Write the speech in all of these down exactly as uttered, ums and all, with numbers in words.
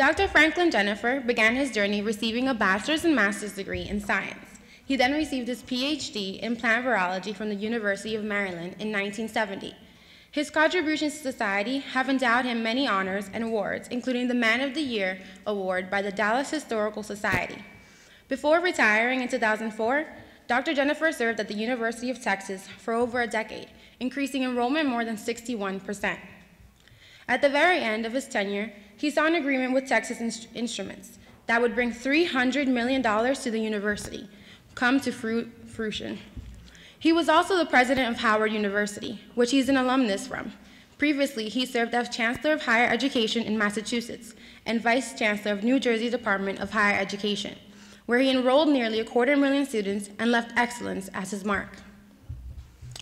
Doctor Franklyn Jenifer began his journey receiving a bachelor's and master's degree in science. He then received his P H D in plant virology from the University of Maryland in nineteen seventy. His contributions to society have endowed him many honors and awards, including the Man of the Year Award by the Dallas Historical Society. Before retiring in two thousand four, Doctor Jenifer served at the University of Texas for over a decade, increasing enrollment more than sixty-one percent. At the very end of his tenure, he saw an agreement with Texas Instruments that would bring three hundred million dollars to the university, come to fruition. He was also the president of Howard University, which he's an alumnus from. Previously, he served as Chancellor of Higher Education in Massachusetts and Vice Chancellor of New Jersey Department of Higher Education, where he enrolled nearly a quarter million students and left excellence as his mark.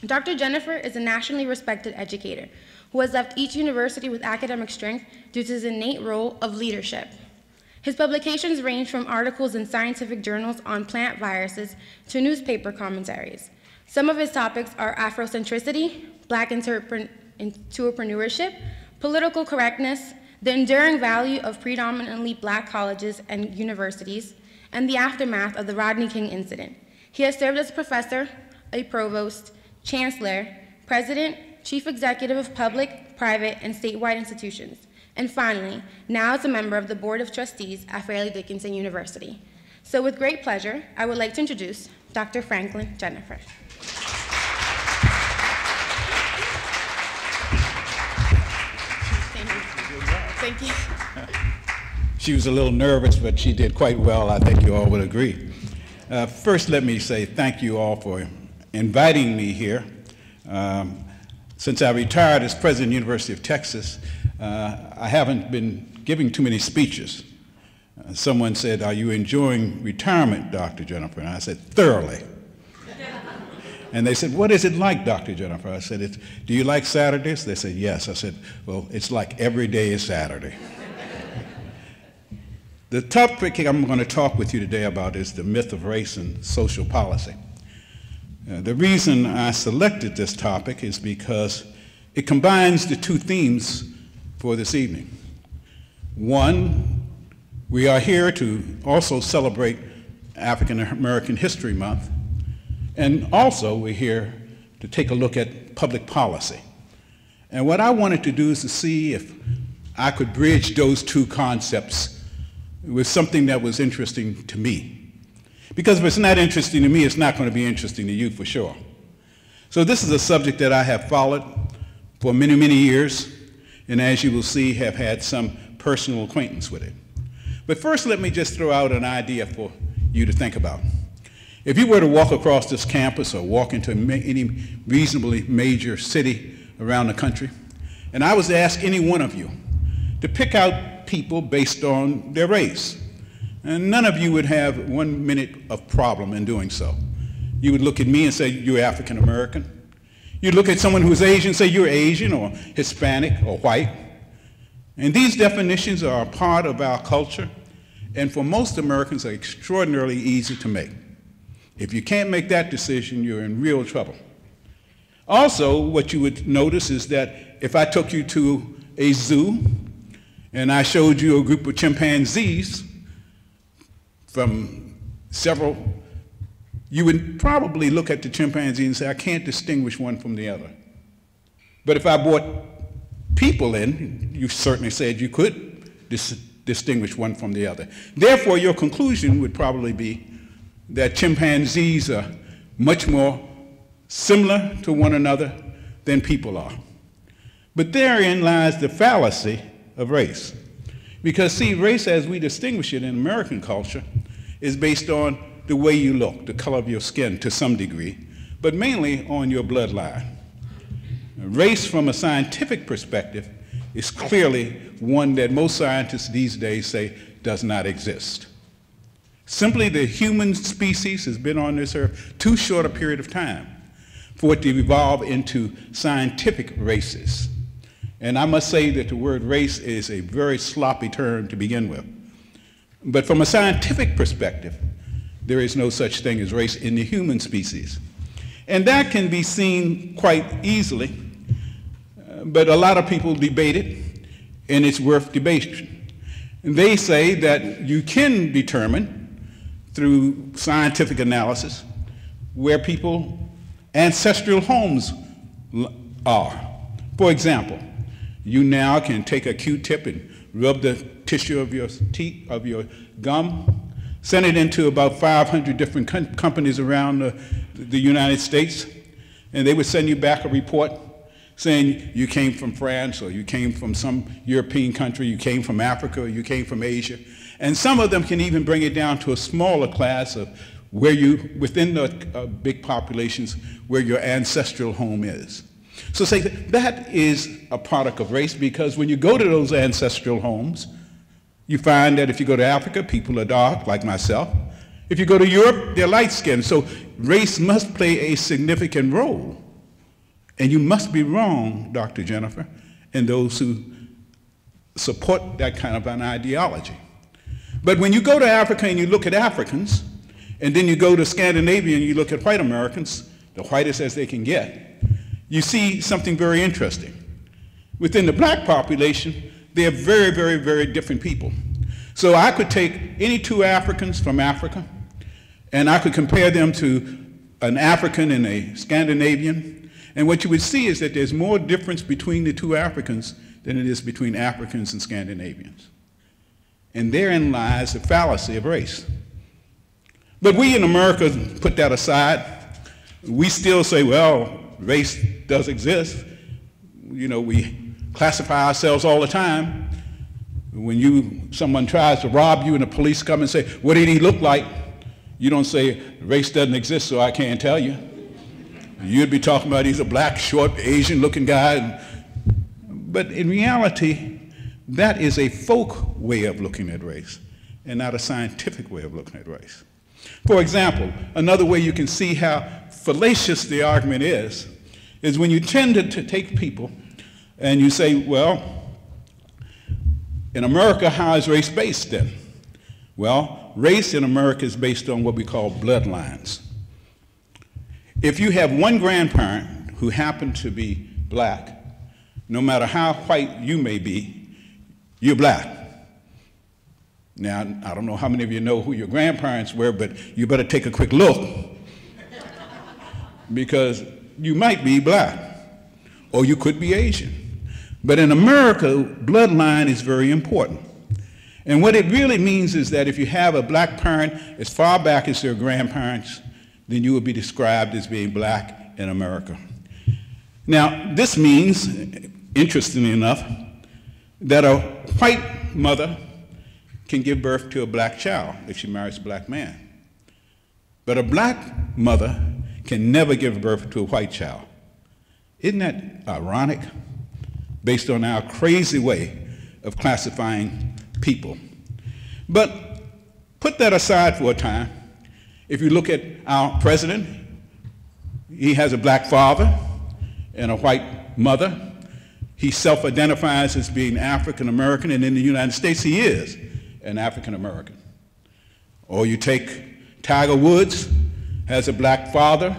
Doctor Jenifer is a nationally respected educator who has left each university with academic strength due to his innate role of leadership. His publications range from articles in scientific journals on plant viruses to newspaper commentaries. Some of his topics are Afrocentricity, Black entrepreneurship, political correctness, the enduring value of predominantly Black colleges and universities, and the aftermath of the Rodney King incident. He has served as a professor, a provost, chancellor, president, chief executive of public, private, and statewide institutions. And finally, now is a member of the Board of Trustees at Fairleigh Dickinson University. So with great pleasure, I would like to introduce Doctor Franklyn Jenifer. Thank you. She was a little nervous, but she did quite well. I think you all would agree. Uh, first, let me say thank you all for inviting me here. Um, since I retired as president of the University of Texas, uh, I haven't been giving too many speeches. Uh, someone said, "Are you enjoying retirement, Doctor Jenifer?" And I said, "Thoroughly." And they said, "What is it like, Doctor Jenifer?" I said, it's, "Do you like Saturdays?" They said, "Yes." I said, "Well, it's like every day is Saturday." The topic I'm going to talk with you today about is the myth of race and social policy. Uh, the reason I selected this topic is because it combines the two themes for this evening. One, we are here to also celebrate African American History Month. And also, we're here to take a look at public policy. And what I wanted to do is to see if I could bridge those two concepts with something that was interesting to me. Because if it's not interesting to me, it's not going to be interesting to you for sure. So this is a subject that I have followed for many, many years, and as you will see, have had some personal acquaintance with it. But first, let me just throw out an idea for you to think about. If you were to walk across this campus or walk into any reasonably major city around the country, and I was to ask any one of you to pick out people based on their race, and none of you would have one minute of problem in doing so. You would look at me and say, "You're African American." You'd look at someone who's Asian and say, "You're Asian," or Hispanic, or white. And these definitions are a part of our culture, and for most Americans are extraordinarily easy to make. If you can't make that decision, you're in real trouble. Also, what you would notice is that if I took you to a zoo and I showed you a group of chimpanzees from several, you would probably look at the chimpanzee and say, "I can't distinguish one from the other." But if I brought people in, you certainly said you could dis distinguish one from the other. Therefore, your conclusion would probably be that chimpanzees are much more similar to one another than people are. But therein lies the fallacy of race. Because see, race as we distinguish it in American culture is based on the way you look, the color of your skin to some degree, but mainly on your bloodline. Race from a scientific perspective is clearly one that most scientists these days say does not exist. Simply, the human species has been on this earth too short a period of time for it to evolve into scientific races. And I must say that the word race is a very sloppy term to begin with. But from a scientific perspective, there is no such thing as race in the human species. And that can be seen quite easily, but a lot of people debate it, and it's worth debate. And they say that you can determine through scientific analysis where people's ancestral homes are. For example, you now can take a Q-tip and rub the tissue of your teeth, of your gum, send it into about five hundred different com companies around the, the United States, and they would send you back a report saying you came from France, or you came from some European country, you came from Africa, or you came from Asia. And some of them can even bring it down to a smaller class of where you, within the uh, big populations, where your ancestral home is. So say that, that is a product of race, because when you go to those ancestral homes, you find that if you go to Africa, people are dark, like myself. If you go to Europe, they're light-skinned. So race must play a significant role. And you must be wrong, Doctor Jenifer, and those who support that kind of an ideology. But when you go to Africa and you look at Africans, and then you go to Scandinavia and you look at white Americans, the whitest as they can get, you see something very interesting. Within the black population, they are very, very, very different people. So I could take any two Africans from Africa, and I could compare them to an African and a Scandinavian, and what you would see is that there's more difference between the two Africans than it is between Africans and Scandinavians. And therein lies the fallacy of race. But we in America put that aside. We still say, well, race does exist. You know, we classify ourselves all the time. When you, someone tries to rob you and the police come and say, what did he look like? You don't say, race doesn't exist, so I can't tell you. You'd be talking about he's a black, short, Asian-looking guy. But in reality, that is a folk way of looking at race and not a scientific way of looking at race. For example, another way you can see how fallacious the argument is, is when you tend to, to take people and you say, well, in America, how is race based then? Well, race in America is based on what we call bloodlines. If you have one grandparent who happened to be black, no matter how white you may be, you're black. Now, I don't know how many of you know who your grandparents were, but you better take a quick look because you might be black or you could be Asian. But in America, bloodline is very important. And what it really means is that if you have a black parent as far back as their grandparents, then you will be described as being black in America. Now, this means, interestingly enough, that a white mother can give birth to a black child if she marries a black man. But a black mother can never give birth to a white child. Isn't that ironic, based on our crazy way of classifying people? But put that aside for a time. If you look at our president, he has a black father and a white mother. He self-identifies as being African American, and in the United States he is an African American. Or you take Tiger Woods, has a black father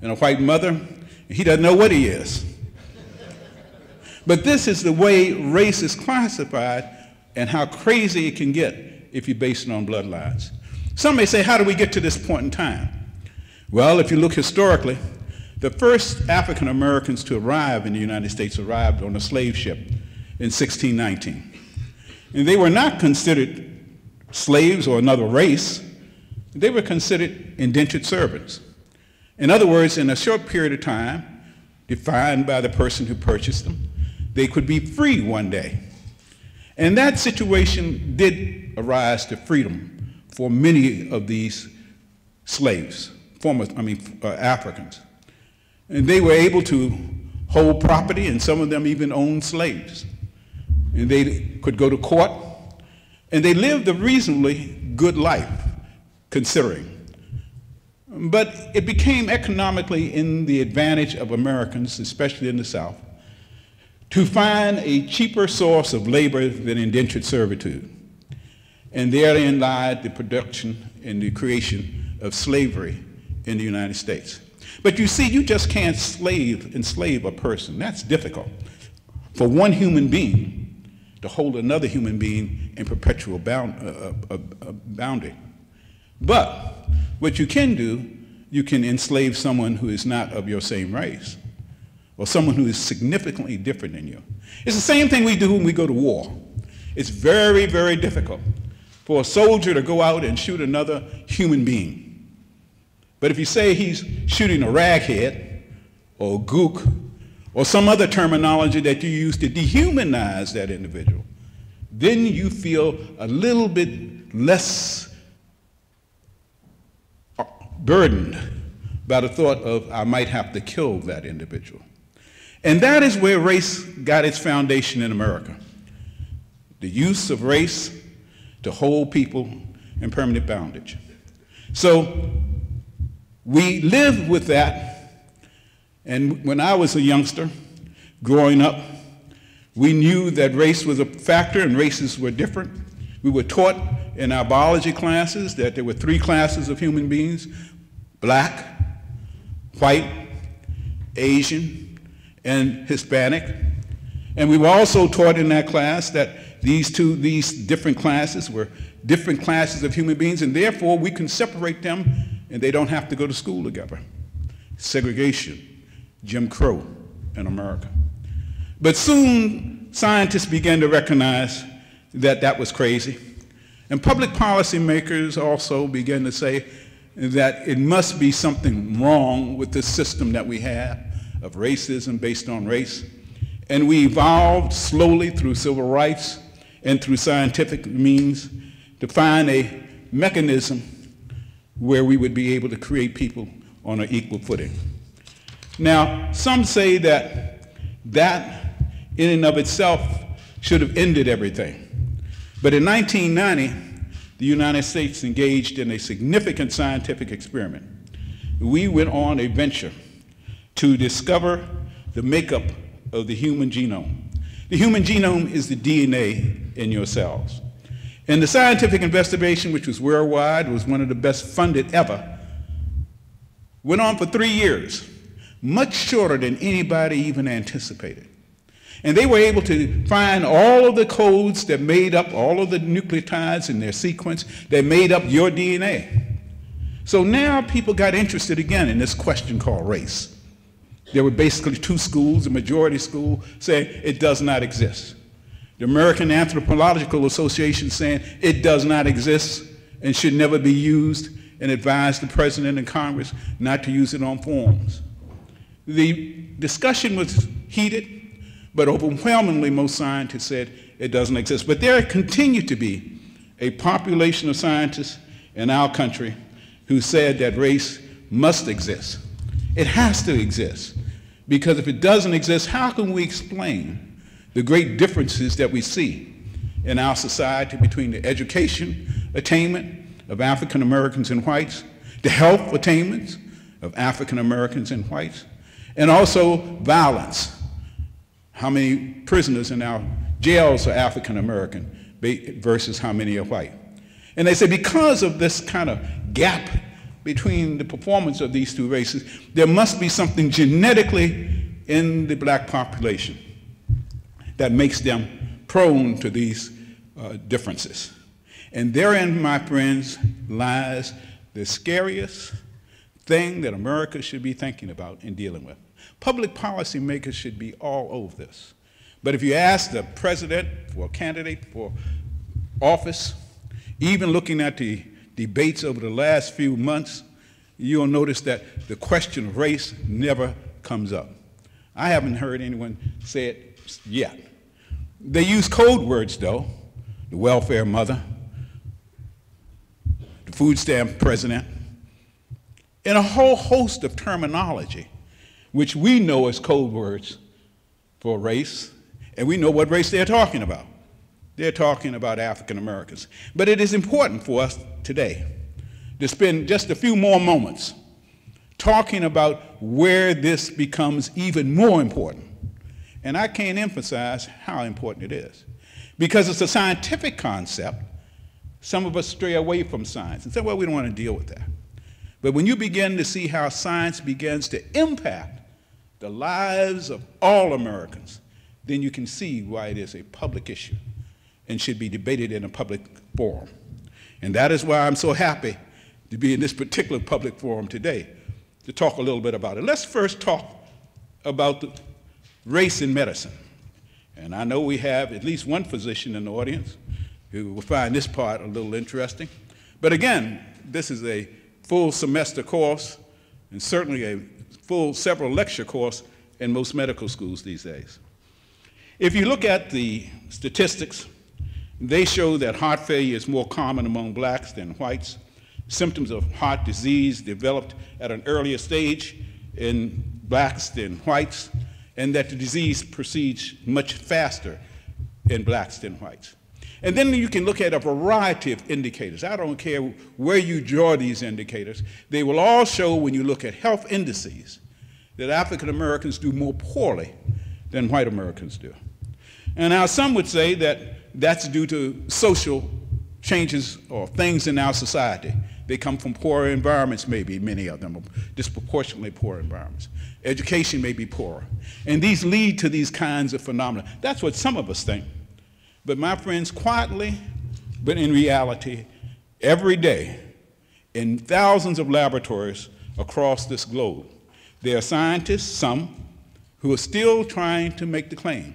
and a white mother, and he doesn't know what he is. But this is the way race is classified and how crazy it can get if you base it on bloodlines. Some may say, how do we get to this point in time? Well, if you look historically, the first African Americans to arrive in the United States arrived on a slave ship in sixteen nineteen. And they were not considered slaves or another race. They were considered indentured servants. In other words, in a short period of time, defined by the person who purchased them, they could be free one day. And that situation did arise to freedom for many of these slaves, former, I mean, uh, Africans. And they were able to hold property, and some of them even owned slaves. And they could go to court, and they lived a reasonably good life, considering. But it became economically in the advantage of Americans, especially in the South, to find a cheaper source of labor than indentured servitude. And therein lied the production and the creation of slavery in the United States. But you see, you just can't slave, enslave a person. That's difficult for one human being to hold another human being in perpetual bound, uh, uh, uh, bounding. But what you can do, you can enslave someone who is not of your same race, or someone who is significantly different than you. It's the same thing we do when we go to war. It's very, very difficult for a soldier to go out and shoot another human being. But if you say he's shooting a raghead or a gook or some other terminology that you use to dehumanize that individual, then you feel a little bit less burdened by the thought of, I might have to kill that individual. And that is where race got its foundation in America. The use of race to hold people in permanent bondage. So we lived with that, and when I was a youngster growing up, we knew that race was a factor and races were different. We were taught in our biology classes that there were three classes of human beings: black, white, Asian, and Hispanic. And we were also taught in that class that these two, these different classes were different classes of human beings, and therefore we can separate them and they don't have to go to school together. Segregation, Jim Crow in America. But soon scientists began to recognize that that was crazy. And public policymakers also began to say that it must be something wrong with the system that we have of racism based on race. And we evolved slowly through civil rights and through scientific means to find a mechanism where we would be able to create people on an equal footing. Now, some say that that in and of itself should have ended everything. But in nineteen ninety, the United States engaged in a significant scientific experiment. We went on a venture to discover the makeup of the human genome. The human genome is the D N A in your cells. And the scientific investigation, which was worldwide, was one of the best funded ever, went on for three years, much shorter than anybody even anticipated. And they were able to find all of the codes that made up all of the nucleotides in their sequence that made up your D N A. So now people got interested again in this question called race. There were basically two schools, a majority school saying it does not exist. The American Anthropological Association saying it does not exist and should never be used, and advised the President and Congress not to use it on forms. The discussion was heated, but overwhelmingly most scientists said it doesn't exist. But there continued to be a population of scientists in our country who said that race must exist. It has to exist, because if it doesn't exist, how can we explain the great differences that we see in our society between the education attainment of African Americans and whites, the health attainments of African Americans and whites, and also violence. How many prisoners in our jails are African American versus how many are white? And they say because of this kind of gap between the performance of these two races, there must be something genetically in the black population that makes them prone to these uh, differences. And therein, my friends, lies the scariest thing that America should be thinking about and dealing with. Public policymakers should be all over this. But if you ask the president for a candidate for office, even looking at the debates over the last few months, you'll notice that the question of race never comes up. I haven't heard anyone say it yet. They use code words, though: the welfare mother, the food stamp president, and a whole host of terminology, which we know as code words for race, and we know what race they're talking about. They're talking about African Americans. But it is important for us today to spend just a few more moments talking about where this becomes even more important. And I can't emphasize how important it is, because it's a scientific concept. Some of us stray away from science and say, well, we don't want to deal with that. But when you begin to see how science begins to impact the lives of all Americans, then you can see why it is a public issue. and should be debated in a public forum. And that is why I'm so happy to be in this particular public forum today to talk a little bit about it. Let's first talk about the race in medicine. And I know we have at least one physician in the audience who will find this part a little interesting. But again, this is a full semester course and certainly a full several lecture course in most medical schools these days. If you look at the statistics, they show that heart failure is more common among blacks than whites. Symptoms of heart disease developed at an earlier stage in blacks than whites, and that the disease proceeds much faster in blacks than whites. And then you can look at a variety of indicators. I don't care where you draw these indicators. They will all show, when you look at health indices, that African Americans do more poorly than white Americans do. And now some would say that that's due to social changes or things in our society. They come from poorer environments, maybe, many of them, disproportionately poor environments. Education may be poorer. And these lead to these kinds of phenomena. That's what some of us think. But my friends, quietly, but in reality, every day, in thousands of laboratories across this globe, there are scientists, some, who are still trying to make the claim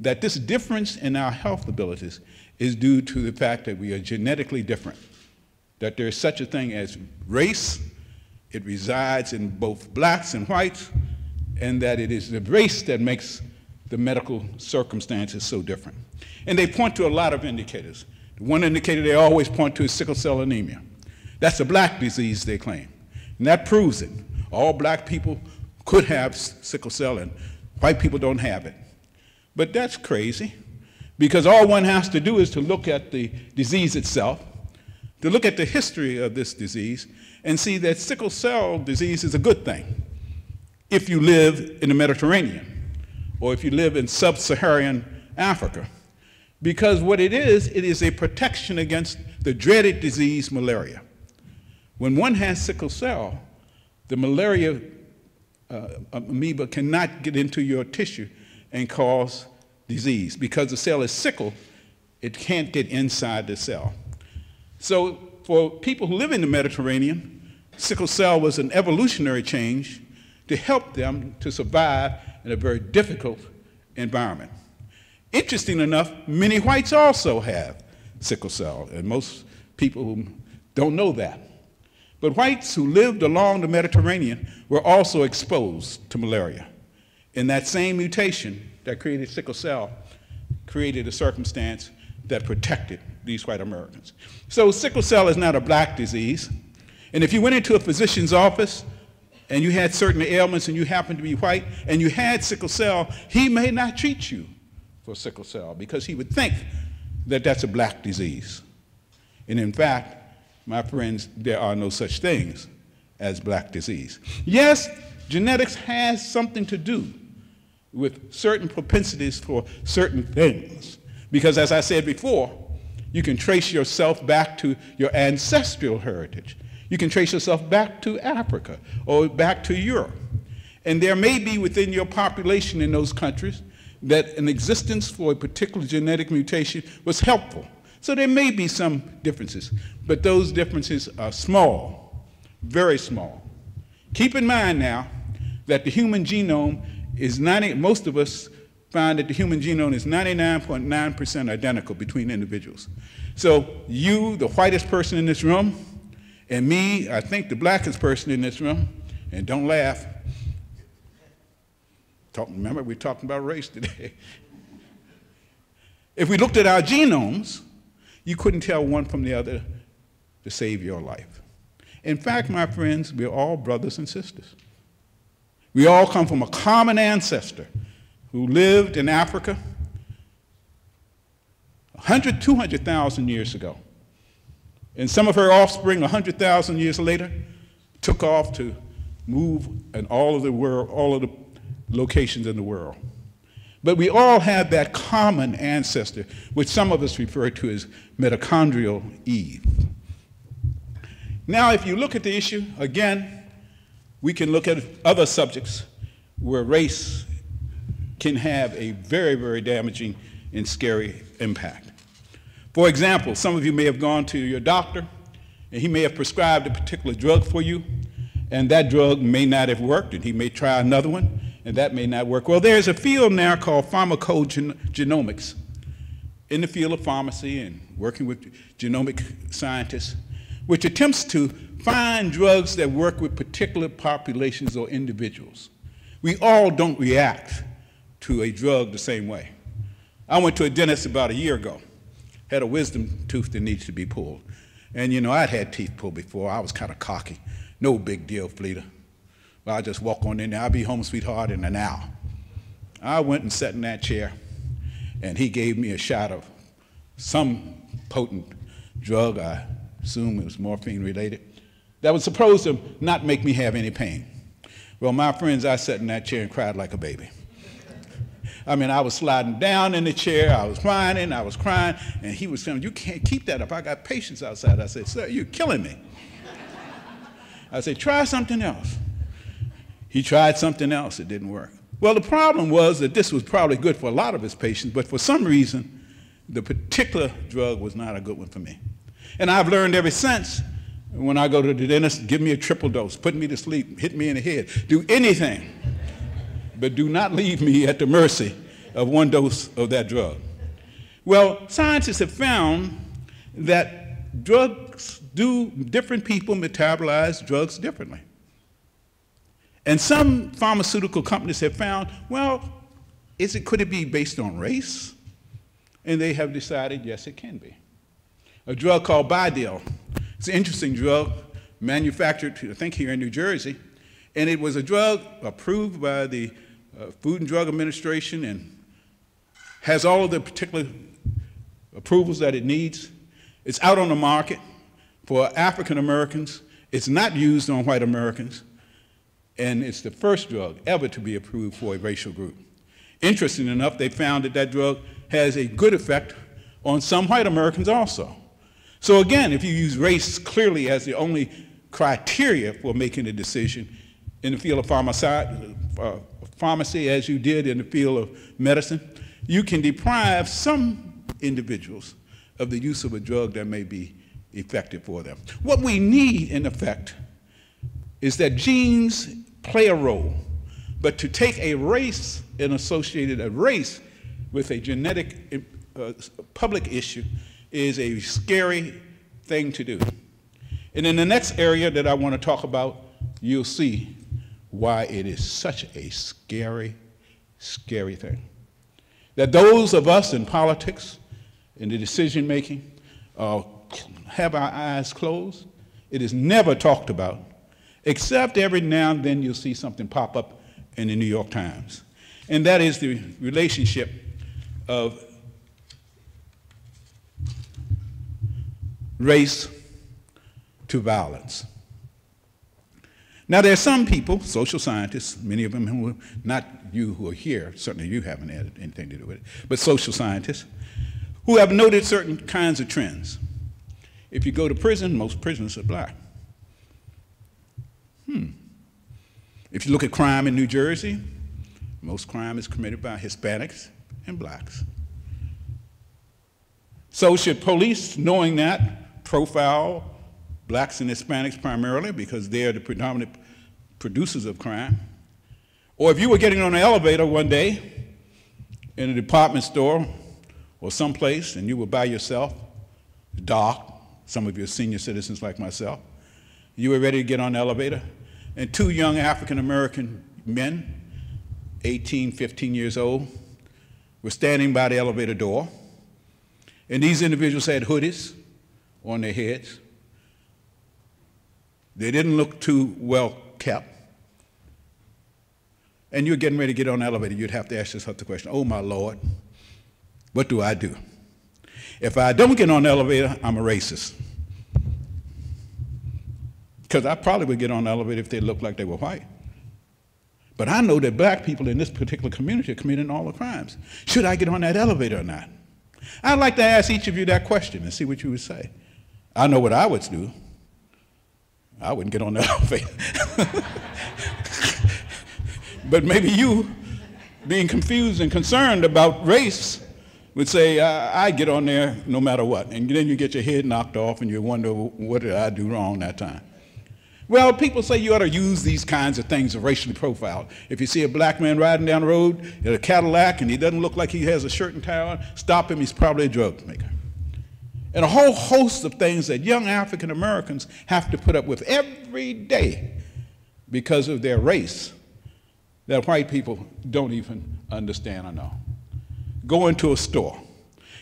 that this difference in our health abilities is due to the fact that we are genetically different, that there is such a thing as race, it resides in both blacks and whites, and that it is the race that makes the medical circumstances so different. And they point to a lot of indicators. The one indicator they always point to is sickle cell anemia. That's a black disease, they claim, and that proves it. All black people could have sickle cell, and white people don't have it. But that's crazy, because all one has to do is to look at the disease itself, to look at the history of this disease, and see that sickle cell disease is a good thing if you live in the Mediterranean or if you live in sub-Saharan Africa. Because what it is, it is a protection against the dreaded disease malaria. When one has sickle cell, the malaria uh, amoeba cannot get into your tissue and cause disease. Because the cell is sickle, it can't get inside the cell. So for people who live in the Mediterranean, sickle cell was an evolutionary change to help them to survive in a very difficult environment. Interesting enough, many whites also have sickle cell, and most people don't know that. But whites who lived along the Mediterranean were also exposed to malaria. And that same mutation that created sickle cell created a circumstance that protected these white Americans. So sickle cell is not a black disease. And if you went into a physician's office and you had certain ailments and you happened to be white and you had sickle cell, he may not treat you for sickle cell because he would think that that's a black disease. And in fact, my friends, there are no such things as black disease. Yes, genetics has something to do with certain propensities for certain things, because as I said before, you can trace yourself back to your ancestral heritage. You can trace yourself back to Africa or back to Europe. And there may be within your population in those countries that an existence for a particular genetic mutation was helpful. So there may be some differences, but those differences are small, very small. Keep in mind now that the human genome is ninety, most of us find that the human genome is ninety-nine point nine percent identical between individuals. So you, the whitest person in this room, and me, I think the blackest person in this room, and don't laugh. Talk, remember, we're talking about race today. If we looked at our genomes, you couldn't tell one from the other to save your life. In fact, my friends, we're all brothers and sisters. We all come from a common ancestor who lived in Africa one hundred, two hundred thousand years ago. And some of her offspring one hundred thousand years later took off to move in all of the world, all of the locations in the world. But we all have that common ancestor, which some of us refer to as mitochondrial Eve. Now, if you look at the issue, again, we can look at other subjects where race can have a very, very damaging and scary impact. For example, some of you may have gone to your doctor, and he may have prescribed a particular drug for you, and that drug may not have worked, and he may try another one, and that may not work. Well, there's a field now called pharmacogenomics in the field of pharmacy and working with genomic scientists, which attempts to find drugs that work with particular populations or individuals. We all don't react to a drug the same way. I went to a dentist about a year ago, had a wisdom tooth that needs to be pulled. And you know, I'd had teeth pulled before. I was kind of cocky. No big deal, Fleeta. Well, I just walk on in there. I'll be home, sweetheart, in an hour. I went and sat in that chair, and he gave me a shot of some potent drug. I assume it was morphine related. That was supposed to not make me have any pain. Well, my friends, I sat in that chair and cried like a baby. I mean, I was sliding down in the chair, I was whining, I was crying, and he was saying, you can't keep that up, I got patients outside. I said, sir, you're killing me. I said, try something else. He tried something else, it didn't work. Well, the problem was that this was probably good for a lot of his patients, but for some reason, the particular drug was not a good one for me. And I've learned ever since, when I go to the dentist, give me a triple dose, put me to sleep, hit me in the head, do anything. But do not leave me at the mercy of one dose of that drug. Well, scientists have found that drugs do, different people metabolize drugs differently. And some pharmaceutical companies have found, well, is it, could it be based on race? And they have decided, yes, it can be. A drug called BiDil, it's an interesting drug, manufactured, I think, here in New Jersey. And it was a drug approved by the Uh, Food and Drug Administration and has all of the particular approvals that it needs. It's out on the market for African Americans. It's not used on white Americans. And it's the first drug ever to be approved for a racial group. Interesting enough, they found that that drug has a good effect on some white Americans also. So again, if you use race clearly as the only criteria for making a decision in the field of pharmacy, uh, pharmacy as you did in the field of medicine, you can deprive some individuals of the use of a drug that may be effective for them. What we need, in effect, is that genes play a role, but to take a race and associate a race with a genetic uh, public issue is a scary thing to do. And in the next area that I want to talk about, you'll see why it is such a scary, scary thing. That those of us in politics, in the decision making, uh, have our eyes closed. It is never talked about, except every now and then you'll see something pop up in the New York Times. And that is the relationship of race to violence. Now, there are some people, social scientists, many of them who, not you who are here, certainly you haven't had anything to do with it, but social scientists, who have noted certain kinds of trends. If you go to prison, most prisoners are black. Hmm. If you look at crime in New Jersey, most crime is committed by Hispanics and blacks. So should police, knowing that, profile blacks and Hispanics primarily because they are the predominant producers of crime? Or if you were getting on an elevator one day in a department store or someplace and you were by yourself, dark, some of you are senior citizens like myself, you were ready to get on the elevator, and two young African American men, eighteen, fifteen years old, were standing by the elevator door, and these individuals had hoodies on their heads. They didn't look too well kept. And you're getting ready to get on the elevator, you'd have to ask yourself the question, oh my Lord, what do I do? If I don't get on the elevator, I'm a racist. Because I probably would get on the elevator if they looked like they were white. But I know that black people in this particular community are committing all the crimes. Should I get on that elevator or not? I'd like to ask each of you that question and see what you would say. I know what I would do. I wouldn't get on the elevator. But maybe you, being confused and concerned about race, would say, I, I get on there no matter what. And then you get your head knocked off and you wonder, what did I do wrong that time? Well, people say you ought to use these kinds of things to racially profile. If you see a black man riding down the road in a Cadillac and he doesn't look like he has a shirt and tie on, stop him, he's probably a drug maker. And a whole host of things that young African Americans have to put up with every day because of their race that white people don't even understand or know. Go into a store.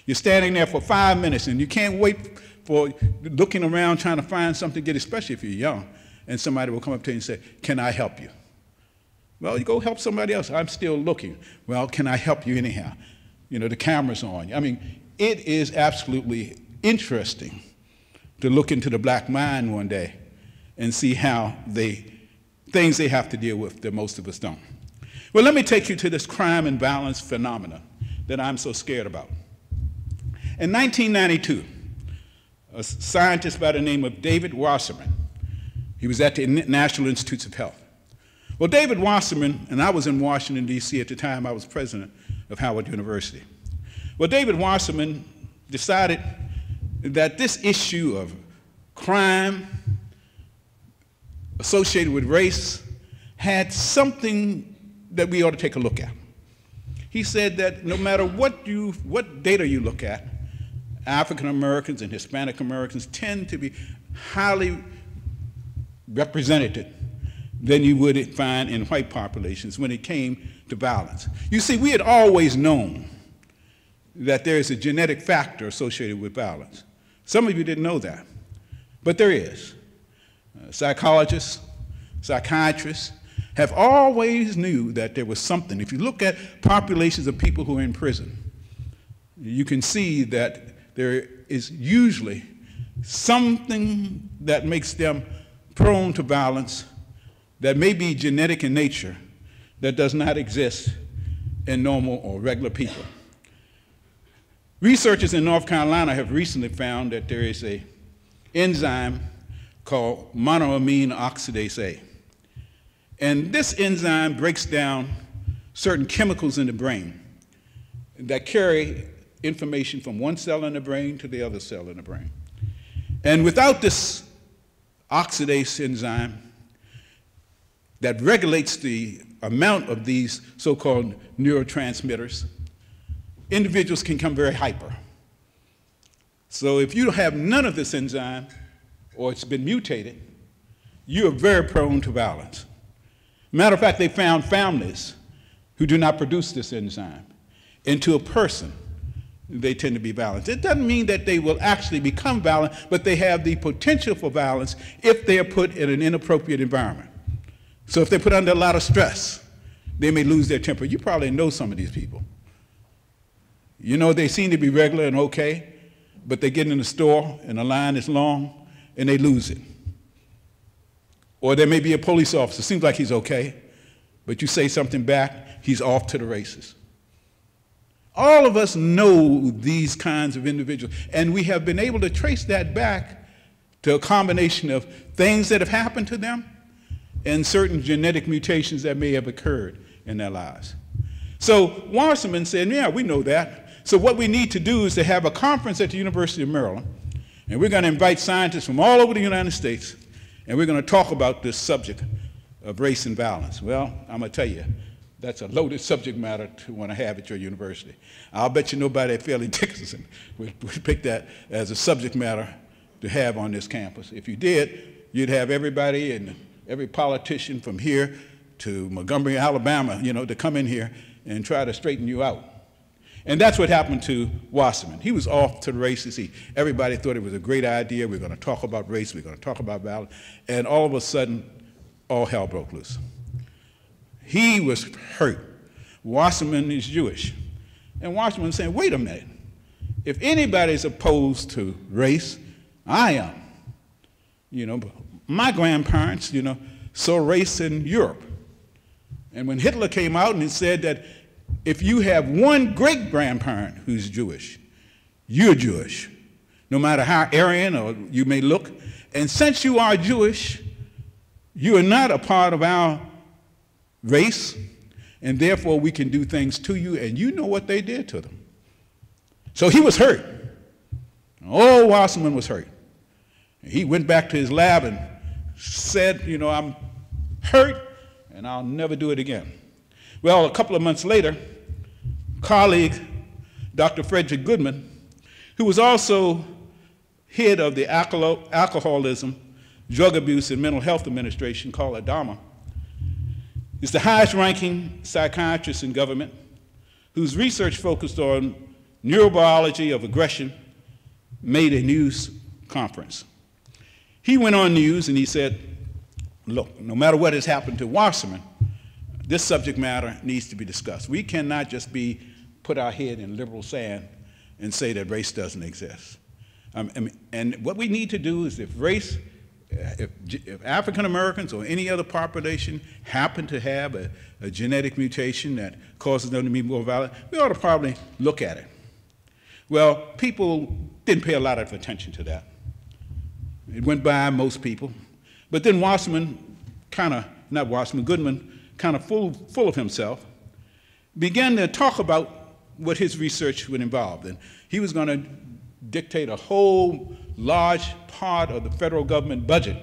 You're standing there for five minutes and you can't wait for looking around trying to find something to get, especially if you're young. And somebody will come up to you and say, can I help you? Well, you go help somebody else. I'm still looking. Well, can I help you anyhow? You know, the camera's on. I mean, it is absolutely interesting to look into the black mind one day and see how they, things they have to deal with that most of us don't. Well, let me take you to this crime and violence phenomenon that I'm so scared about. In nineteen ninety-two, a scientist by the name of David Wasserman, he was at the National Institutes of Health. Well, David Wasserman, and I was in Washington, D C at the time, I was president of Howard University. Well, David Wasserman decided that this issue of crime associated with race had something that we ought to take a look at. He said that no matter what, you, what data you look at, African Americans and Hispanic Americans tend to be highly represented than you would find in white populations when it came to violence. You see, we had always known that there is a genetic factor associated with violence. Some of you didn't know that, but there is. Uh, psychologists, psychiatrists have always knew that there was something. If you look at populations of people who are in prison, you can see that there is usually something that makes them prone to violence that may be genetic in nature that does not exist in normal or regular people. Researchers in North Carolina have recently found that there is an enzyme called monoamine oxidase A. And this enzyme breaks down certain chemicals in the brain that carry information from one cell in the brain to the other cell in the brain. And without this oxidase enzyme that regulates the amount of these so-called neurotransmitters, individuals can become very hyper. So if you have none of this enzyme, or it's been mutated, you are very prone to violence. Matter of fact, they found families who do not produce this enzyme, and to a person, they tend to be violent. It doesn't mean that they will actually become violent, but they have the potential for violence if they are put in an inappropriate environment. So if they're put under a lot of stress, they may lose their temper. You probably know some of these people. You know, they seem to be regular and okay, but they get in the store and the line is long and they lose it. Or there may be a police officer, seems like he's okay, but you say something back, he's off to the races. All of us know these kinds of individuals, and we have been able to trace that back to a combination of things that have happened to them and certain genetic mutations that may have occurred in their lives. So Wasserman said, yeah, we know that. So what we need to do is to have a conference at the University of Maryland, and we're going to invite scientists from all over the United States, and we're going to talk about this subject of race and violence. Well, I'm going to tell you, that's a loaded subject matter to want to have at your university. I'll bet you nobody at Fairleigh Dickinson would, would pick that as a subject matter to have on this campus. If you did, you'd have everybody and every politician from here to Montgomery, Alabama, you know, to come in here and try to straighten you out. And that's what happened to Wasserman. He was off to the races. He, everybody thought it was a great idea. We're going to talk about race. We're going to talk about violence. And all of a sudden, all hell broke loose. He was hurt. Wasserman is Jewish. And Wasserman is saying, wait a minute. If anybody's opposed to race, I am. You know, my grandparents, you know, saw race in Europe. And when Hitler came out and he said that if you have one great-grandparent who's Jewish, you're Jewish, no matter how Aryan or you may look. And since you are Jewish, you are not a part of our race, and therefore we can do things to you, and you know what they did to them. So he was hurt. Oh, Wasserman was hurt. He went back to his lab and said, you know, I'm hurt and I'll never do it again. Well, a couple of months later, colleague Doctor Frederick Goodman, who was also head of the Alcohol- Alcoholism, Drug Abuse, and Mental Health Administration, called ADAMA, is the highest ranking psychiatrist in government, whose research focused on neurobiology of aggression, made a news conference. He went on news and he said, look, no matter what has happened to Wasserman, this subject matter needs to be discussed. We cannot just be put our head in liberal sand and say that race doesn't exist. Um, and, and what we need to do is if race, if, if African Americans or any other population happen to have a, a genetic mutation that causes them to be more violent, we ought to probably look at it. Well, people didn't pay a lot of attention to that. It went by most people. But then Wasserman kind of, not Wasserman, Goodman, kind of full, full of himself, began to talk about what his research would involve. And he was going to dictate a whole large part of the federal government budget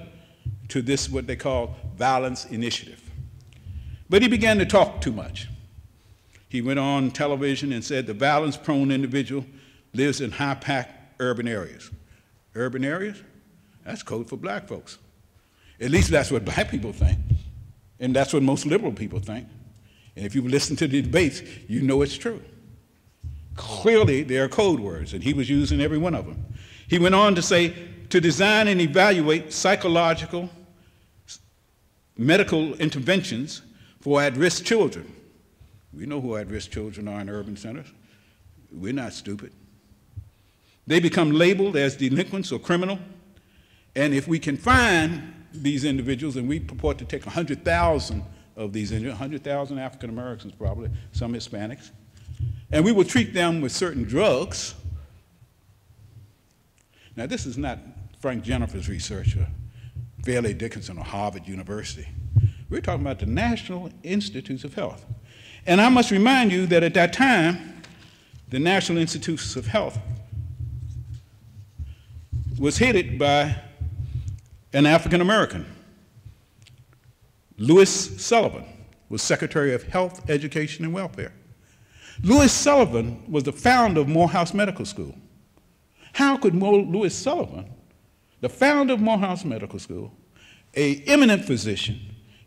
to this, what they call, violence initiative. But he began to talk too much. He went on television and said the violence-prone individual lives in high-packed urban areas. Urban areas? That's code for black folks. At least that's what black people think. And that's what most liberal people think. And if you listen to the debates, you know it's true. Clearly, there are code words, and he was using every one of them. He went on to say, to design and evaluate psychological medical interventions for at-risk children. We know who at-risk children are in urban centers. We're not stupid. They become labeled as delinquents or criminal. And if we can find these individuals, and we purport to take one hundred thousand of these individuals, one hundred thousand African Americans probably, some Hispanics, and we will treat them with certain drugs. Now, this is not Frank Jenifer's research or Fairleigh Dickinson or Harvard University. We're talking about the National Institutes of Health. And I must remind you that at that time, the National Institutes of Health was headed by an African American. Louis Sullivan was Secretary of Health, Education, and Welfare. Louis Sullivan was the founder of Morehouse Medical School. How could Louis Sullivan, the founder of Morehouse Medical School, an eminent physician,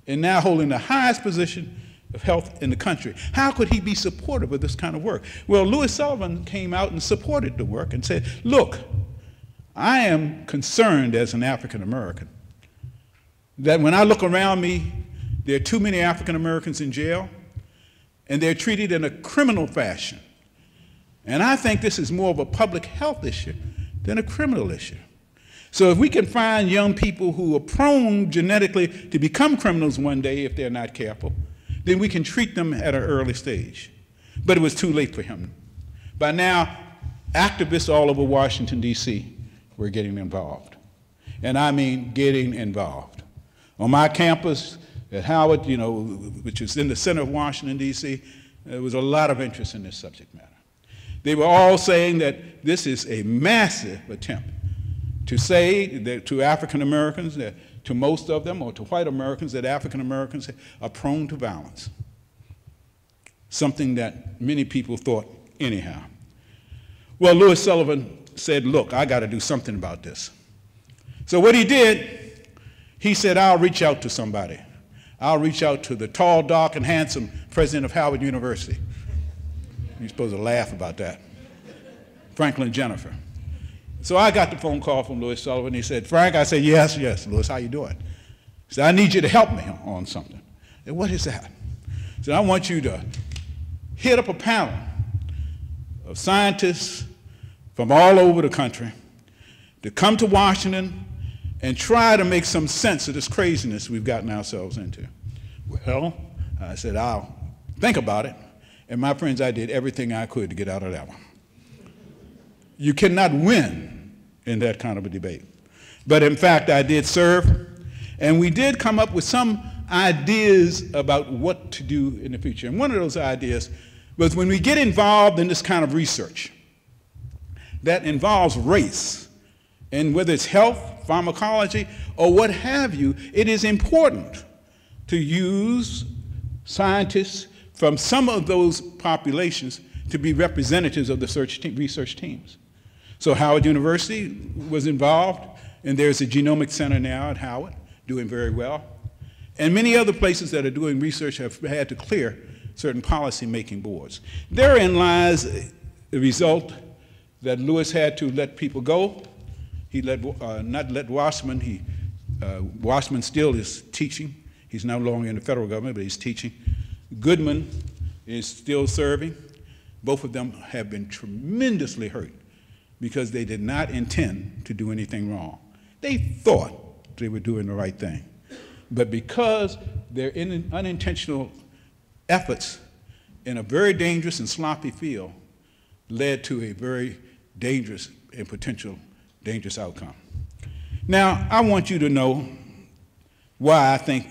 and now holding the highest position of health in the country, how could he be supportive of this kind of work? Well, Louis Sullivan came out and supported the work and said, look, I am concerned as an African American that when I look around me, there are too many African Americans in jail, and they're treated in a criminal fashion. And I think this is more of a public health issue than a criminal issue. So if we can find young people who are prone genetically to become criminals one day if they're not careful, then we can treat them at an early stage. But it was too late for him. By now, activists all over Washington, D C were getting involved. And I mean getting involved. On my campus, at Howard, you know, which is in the center of Washington, D C, there was a lot of interest in this subject matter. They were all saying that this is a massive attempt to say that to African Americans, that to most of them, or to white Americans, that African Americans are prone to violence, something that many people thought anyhow. Well, Louis Sullivan said, look, I got to do something about this. So what he did, he said, I'll reach out to somebody. I'll reach out to the tall, dark, and handsome president of Howard University. You're supposed to laugh about that. Franklyn Jenifer. So I got the phone call from Louis Sullivan. He said, Frank, I said, yes, yes, Louis, how you doing? He said, I need you to help me on something. I said, what is that? He said, I want you to hit up a panel of scientists from all over the country to come to Washington and try to make some sense of this craziness we've gotten ourselves into. Well, I said, I'll think about it. And my friends, I did everything I could to get out of that one. You cannot win in that kind of a debate. But in fact, I did serve. And we did come up with some ideas about what to do in the future. And one of those ideas was when we get involved in this kind of research, that involves race, and whether it's health, pharmacology, or what have you, it is important to use scientists from some of those populations to be representatives of the search te- research teams. So Howard University was involved, and there's a genomic center now at Howard, doing very well. And many other places that are doing research have had to clear certain policy-making boards. Therein lies the result that Louis had to let people go. He let, uh, not let Wasserman, he, uh, Wasserman still is teaching. He's no longer in the federal government, but he's teaching. Goodman is still serving. Both of them have been tremendously hurt because they did not intend to do anything wrong. They thought they were doing the right thing. But because their in, unintentional efforts in a very dangerous and sloppy field led to a very dangerous and potential dangerous outcome. Now, I want you to know why I think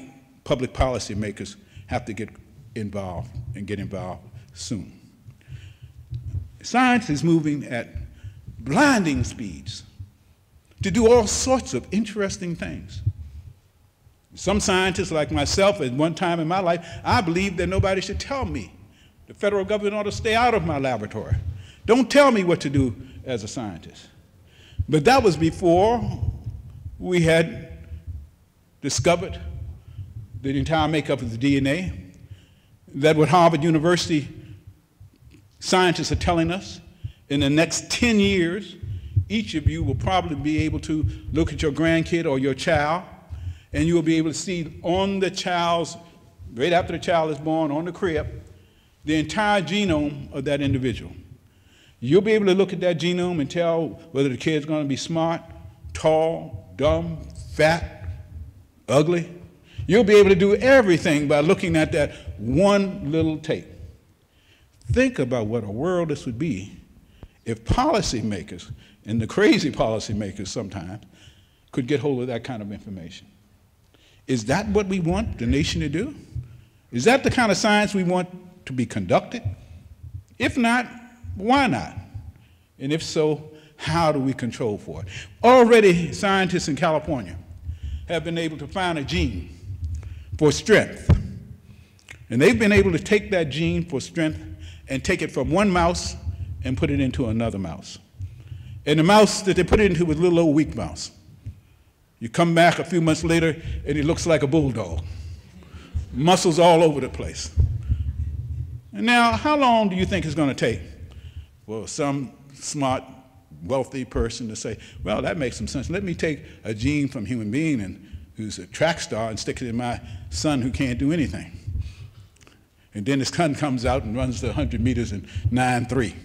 public policy makers have to get involved and get involved soon. Science is moving at blinding speeds to do all sorts of interesting things. Some scientists like myself at one time in my life, I believed that nobody should tell me. The federal government ought to stay out of my laboratory. Don't tell me what to do as a scientist. But that was before we had discovered the entire makeup of the D N A, that what Harvard University scientists are telling us, in the next ten years, each of you will probably be able to look at your grandkid or your child, and you will be able to see on the child's, right after the child is born, on the crib, the entire genome of that individual. You'll be able to look at that genome and tell whether the kid's going to be smart, tall, dumb, fat, ugly. You'll be able to do everything by looking at that one little tape. Think about what a world this would be if policymakers, and the crazy policymakers sometimes, could get hold of that kind of information. Is that what we want the nation to do? Is that the kind of science we want to be conducted? If not, why not? And if so, how do we control for it? Already, scientists in California have been able to find a gene for strength. And they've been able to take that gene for strength and take it from one mouse and put it into another mouse. And the mouse that they put it into was a little old weak mouse. You come back a few months later, and he looks like a bulldog. Muscles all over the place. And now, how long do you think it's going to take for some smart, wealthy person to say, well, that makes some sense. Let me take a gene from a human being and who's a track star and stick it in my son who can't do anything. And then his son comes out and runs the one hundred meters in nine three.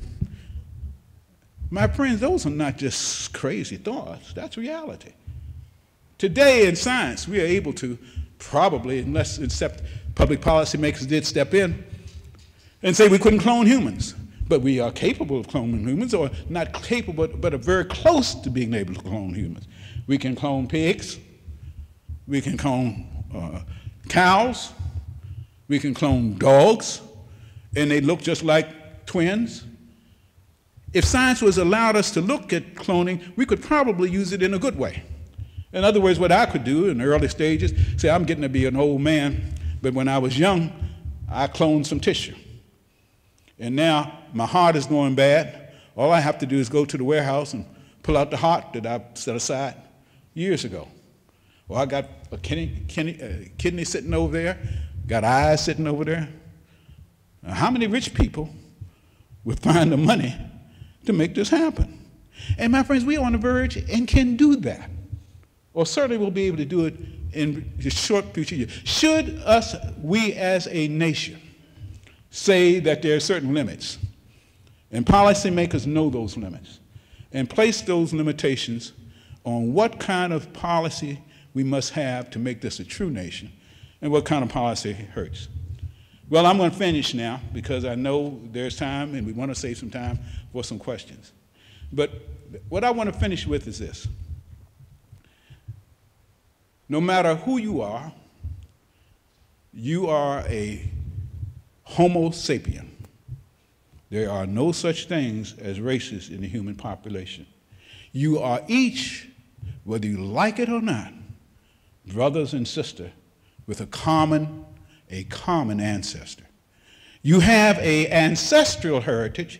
My friends, those are not just crazy thoughts. That's reality. Today in science, we are able to probably, unless except public policymakers did step in and say we couldn't clone humans, but we are capable of cloning humans, or not capable, but are very close to being able to clone humans. We can clone pigs, we can clone uh, cows, we can clone dogs, and they look just like twins. If science was allowed us to look at cloning, we could probably use it in a good way. In other words, what I could do in the early stages, say I'm getting to be an old man, but when I was young, I cloned some tissue. And now my heart is going bad. All I have to do is go to the warehouse and pull out the heart that I set aside years ago. Well, I got a kidney, kidney, a kidney sitting over there, got eyes sitting over there. Now, how many rich people would find the money to make this happen? And my friends, we are on the verge and can do that. Or certainly we'll be able to do it in the short future years. Should us, we as a nation, say that there are certain limits, and policymakers know those limits, and place those limitations on what kind of policy we must have to make this a true nation, and what kind of policy hurts? Well, I'm going to finish now, because I know there's time, and we want to save some time for some questions. But what I want to finish with is this. No matter who you are, you are a homo sapien. There are no such things as races in the human population. You are each, whether you like it or not, brothers and sisters with a common, a common ancestor. You have an ancestral heritage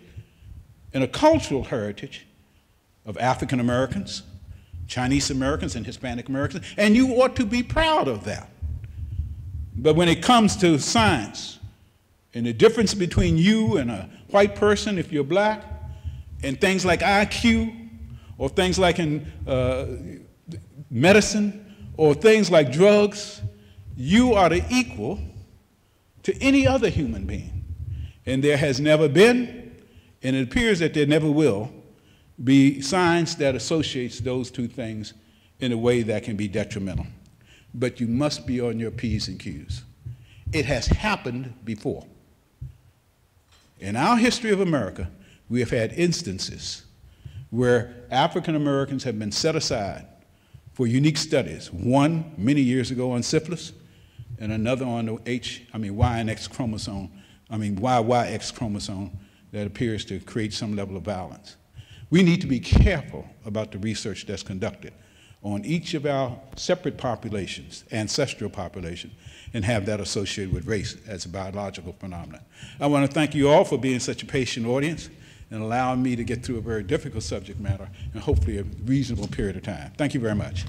and a cultural heritage of African Americans, Chinese Americans, and Hispanic Americans, and you ought to be proud of that. But when it comes to science and the difference between you and a white person, if you're black, and things like I Q, or things like in uh, medicine, or things like drugs, you are the equal to any other human being. And there has never been, and it appears that there never will, be science that associates those two things in a way that can be detrimental. But you must be on your P's and Q's. It has happened before. In our history of America, we have had instances where African Americans have been set aside for unique studies. One many years ago on syphilis, and another on the H, I mean Y and X chromosome, I mean Y Y X chromosome that appears to create some level of violence. We need to be careful about the research that's conducted on each of our separate populations, ancestral population, and have that associated with race as a biological phenomenon. I want to thank you all for being such a patient audience and allowing me to get through a very difficult subject matter in hopefully a reasonable period of time. Thank you very much.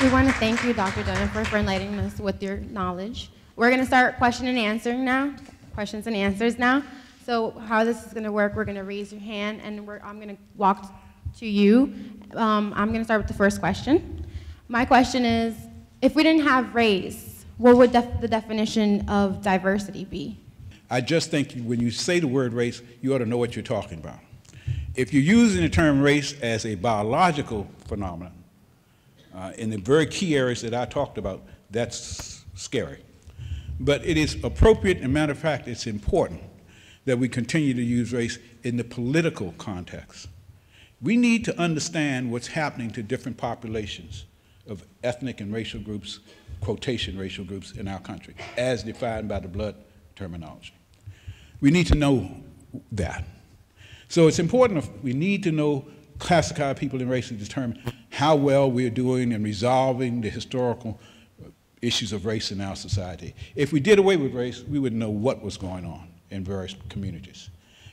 We want to thank you, Doctor Jenifer, for enlightening us with your knowledge. We're going to start question and answering now, questions and answers now. So how this is going to work, we're going to raise your hand, and we're, I'm going to walk to you. Um, I'm going to start with the first question. My question is, if we didn't have race, what would def the definition of diversity be? I just think when you say the word race, you ought to know what you're talking about. If you're using the term race as a biological phenomenon, uh, in the very key areas that I talked about, that's scary. But it is appropriate, and matter of fact, it's important that we continue to use race in the political context. We need to understand what's happening to different populations of ethnic and racial groups, quotation racial groups in our country, as defined by the blood terminology. We need to know that. So it's important, we need to know, classify people in race to determine how well we're doing in resolving the historical issues of race in our society. If we did away with race, we would know what was going on in various communities.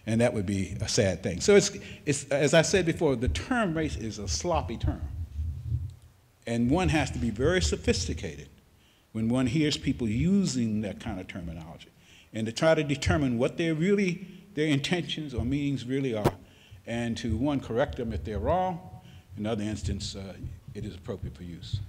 And that would be a sad thing. So it's, it's, as I said before, the term race is a sloppy term. And one has to be very sophisticated when one hears people using that kind of terminology, and to try to determine what their really, their intentions or meanings really are, and to, one, correct them if they're wrong. In other instance, uh, it is appropriate for use.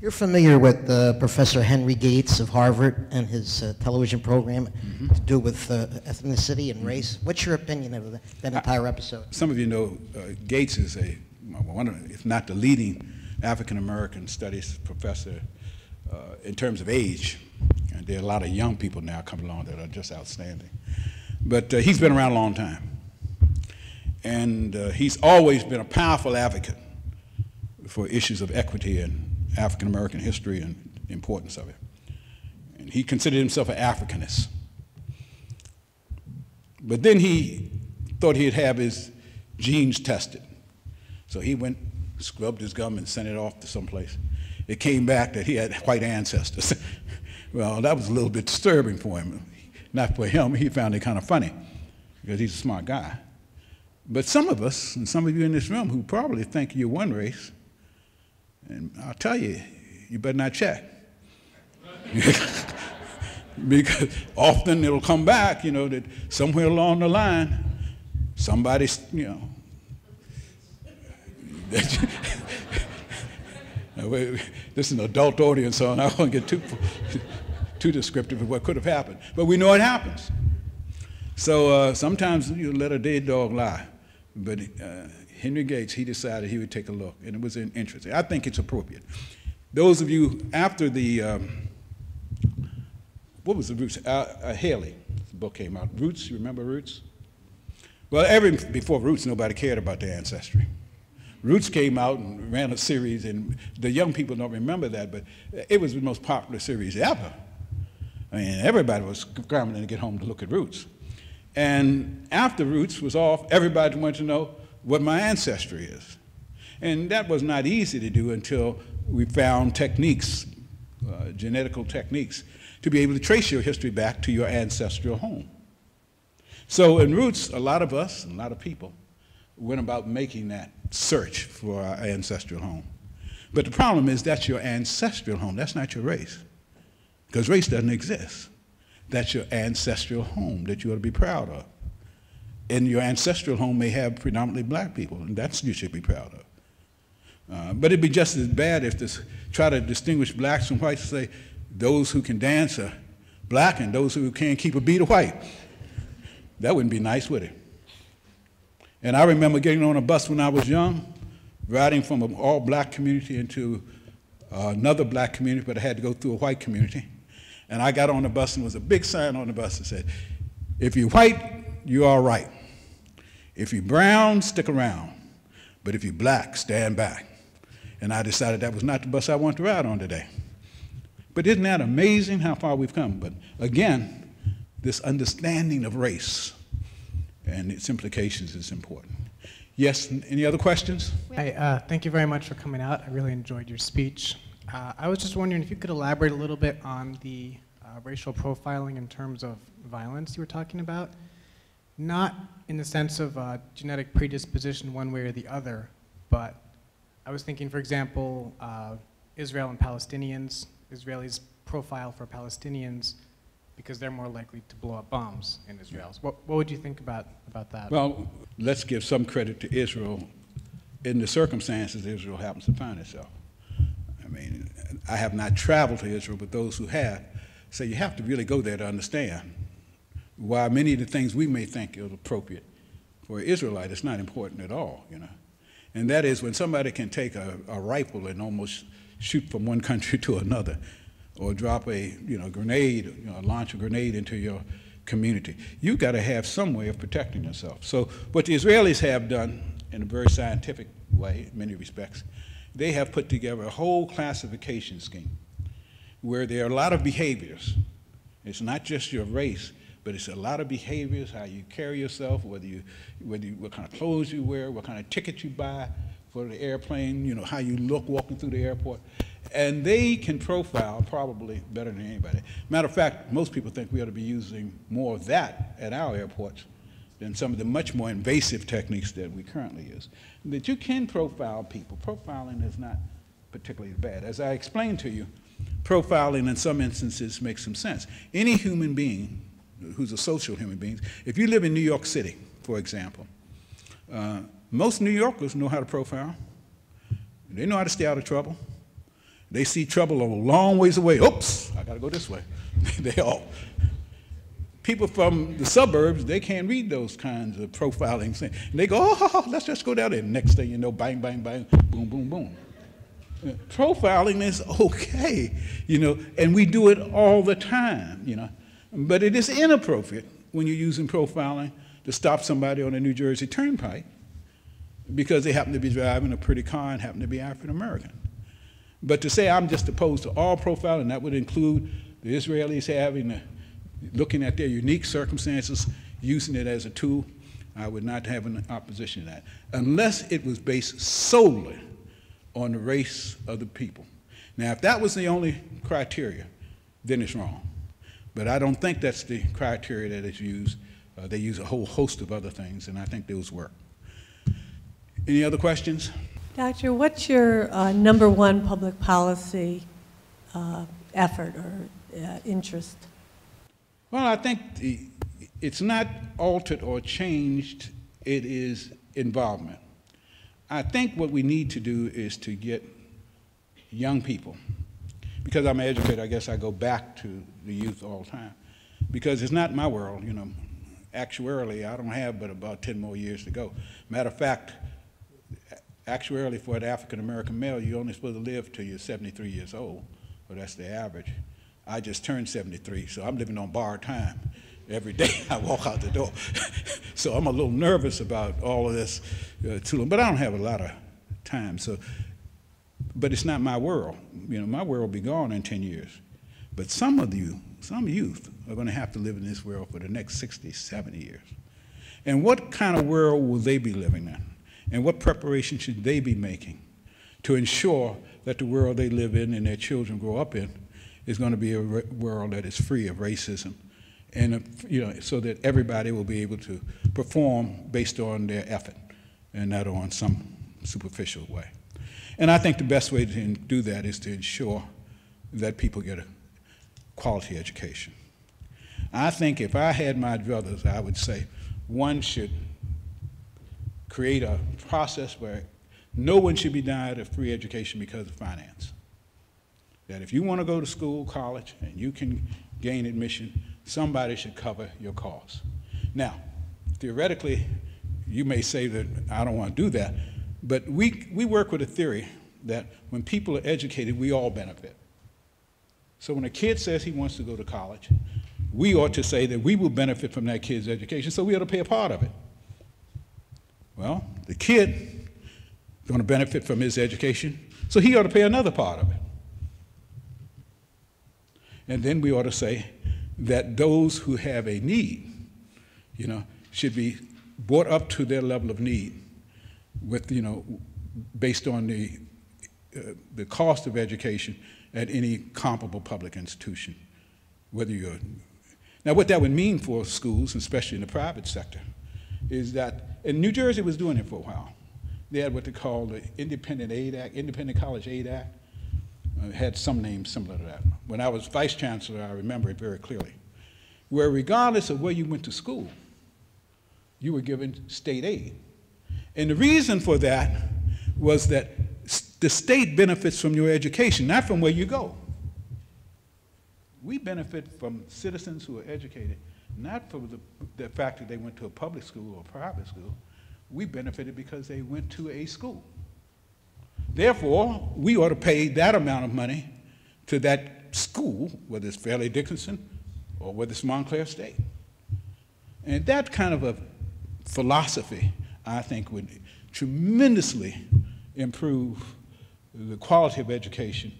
You're familiar with uh, Professor Henry Gates of Harvard and his uh, television program mm-hmm. to do with uh, ethnicity and race. What's your opinion of that entire I, episode? Some of you know uh, Gates is a, one of, if not the leading African American studies professor uh, in terms of age. And there are a lot of young people now coming along that are just outstanding. But uh, he's been around a long time. And uh, he's always been a powerful advocate for issues of equity and African American history and the importance of it. And he considered himself an Africanist. But then he thought he'd have his genes tested. So he went, scrubbed his gum, and sent it off to someplace. It came back that he had white ancestors. Well, that was a little bit disturbing for him. Not for him, he found it kind of funny, because he's a smart guy. But some of us, and some of you in this room, who probably think you're one race, and I'll tell you, you better not check. Because often it'll come back, you know, that somewhere along the line, somebody's, you know. This is an adult audience, so I'm not going to get too, too descriptive of what could have happened. But we know it happens. So uh, sometimes you let a dead dog lie. But uh, Henry Gates, he decided he would take a look, and it was interesting. I think it's appropriate. Those of you after the, um, what was the Roots? Uh, uh, Haley, the book came out. Roots, you remember Roots? Well, every, before Roots, nobody cared about their ancestry. Roots came out and ran a series, and the young people don't remember that, but it was the most popular series ever. I mean, everybody was scrambling to get home to look at Roots. And after Roots was off, everybody wanted to know what my ancestry is. And that was not easy to do until we found techniques, uh, genetical techniques, to be able to trace your history back to your ancestral home. So in Roots, a lot of us, a lot of people, went about making that search for our ancestral home. But the problem is that's your ancestral home, that's not your race, because race doesn't exist. That's your ancestral home that you ought to be proud of. And your ancestral home may have predominantly black people, and that's what you should be proud of. Uh, but it'd be just as bad if this try to distinguish blacks from whites and say, those who can dance are black and those who can't keep a beat are white. That wouldn't be nice, would it? And I remember getting on a bus when I was young, riding from an all-black community into uh, another black community, but I had to go through a white community. And I got on the bus, and there was a big sign on the bus that said, if you're white, you're all right. If you're brown, stick around. But if you're black, stand back. And I decided that was not the bus I wanted to ride on today. But isn't that amazing how far we've come? But again, this understanding of race and its implications is important. Yes, any other questions? Hi, uh, thank you very much for coming out. I really enjoyed your speech. Uh, I was just wondering if you could elaborate a little bit on the uh, racial profiling in terms of violence you were talking about. Not in the sense of uh, genetic predisposition one way or the other, but I was thinking, for example, uh, Israel and Palestinians. Israelis profile for Palestinians because they're more likely to blow up bombs in Israel. So what, what would you think about, about that? Well, let's give some credit to Israel in the circumstances Israel happens to find itself. I mean, I have not traveled to Israel, but those who have say you have to really go there to understand why many of the things we may think is appropriate for an Israelite, it's not important at all, you know. And that is when somebody can take a, a rifle and almost shoot from one country to another, or drop a you know grenade, you know, launch a grenade into your community. You've got to have some way of protecting yourself. So what the Israelis have done in a very scientific way, in many respects, they have put together a whole classification scheme where there are a lot of behaviors. It's not just your race, but it's a lot of behaviors, how you carry yourself, whether you, whether you, what kind of clothes you wear, what kind of ticket you buy for the airplane, you know, how you look walking through the airport. And they can profile probably better than anybody. Matter of fact, most people think we ought to be using more of that at our airports than some of the much more invasive techniques that we currently use. That you can profile people. Profiling is not particularly bad. As I explained to you, profiling in some instances makes some sense. Any human being who's a social human being. If you live in New York City, for example, uh, most New Yorkers know how to profile. They know how to stay out of trouble. They see trouble a long ways away. Oops, I gotta go this way. They all. People from the suburbs, they can't read those kinds of profiling things. And they go, oh, let's just go down there. Next thing you know, bang, bang, bang, boom, boom, boom. Uh, profiling is okay, you know, and we do it all the time, you know. But it is inappropriate when you're using profiling to stop somebody on the New Jersey turnpike because they happen to be driving a pretty car and happen to be African American. But to say I'm just opposed to all profiling, that would include the Israelis having, a, looking at their unique circumstances, using it as a tool, I would not have an opposition to that, unless it was based solely on the race of the people. Now, if that was the only criteria, then it's wrong. But I don't think that's the criteria that is used. Uh, they use a whole host of other things, and I think those work. Any other questions? Doctor, what's your uh, number one public policy uh, effort or uh, interest? Well, I think the, it's not altered or changed. It is involvement. I think what we need to do is to get young people. Because I'm an educator, I guess I go back to the youth all the time. Because it's not my world, you know. Actuarially, I don't have but about ten more years to go. Matter of fact, actuarially for an African American male, you're only supposed to live till you're seventy-three years old. Well, that's the average. I just turned seventy-three, so I'm living on borrowed time. Every day I walk out the door. So I'm a little nervous about all of this. Uh, too long. But I don't have a lot of time. So, but it's not my world. You know, my world will be gone in ten years. But some of you, some youth, are going to have to live in this world for the next sixty, seventy years. And what kind of world will they be living in? And what preparation should they be making to ensure that the world they live in and their children grow up in is going to be a world that is free of racism, and, you know, so that everybody will be able to perform based on their effort and not on some superficial way. And I think the best way to do that is to ensure that people get a quality education. I think if I had my druthers, I would say one should create a process where no one should be denied a free education because of finance. That if you want to go to school, college, and you can gain admission, somebody should cover your costs. Now, theoretically, you may say that I don't want to do that, but we, we work with a theory that when people are educated, we all benefit. So when a kid says he wants to go to college, we ought to say that we will benefit from that kid's education, so we ought to pay a part of it. Well, the kid is going to benefit from his education, so he ought to pay another part of it. And then we ought to say that those who have a need, you know, should be brought up to their level of need with, you know, based on the, uh, the cost of education at any comparable public institution, whether you're... Now, what that would mean for schools, especially in the private sector, is that, and New Jersey was doing it for a while. They had what they called the Independent Aid Act, Independent College Aid Act. It had some name similar to that. When I was vice chancellor, I remember it very clearly, where regardless of where you went to school, you were given state aid. And the reason for that was that the state benefits from your education, not from where you go. We benefit from citizens who are educated, not from the, the fact that they went to a public school or a private school. We benefited because they went to a school. Therefore, we ought to pay that amount of money to that school, whether it's Fairleigh Dickinson or whether it's Montclair State. And that kind of a philosophy, I think, would tremendously improve the quality of education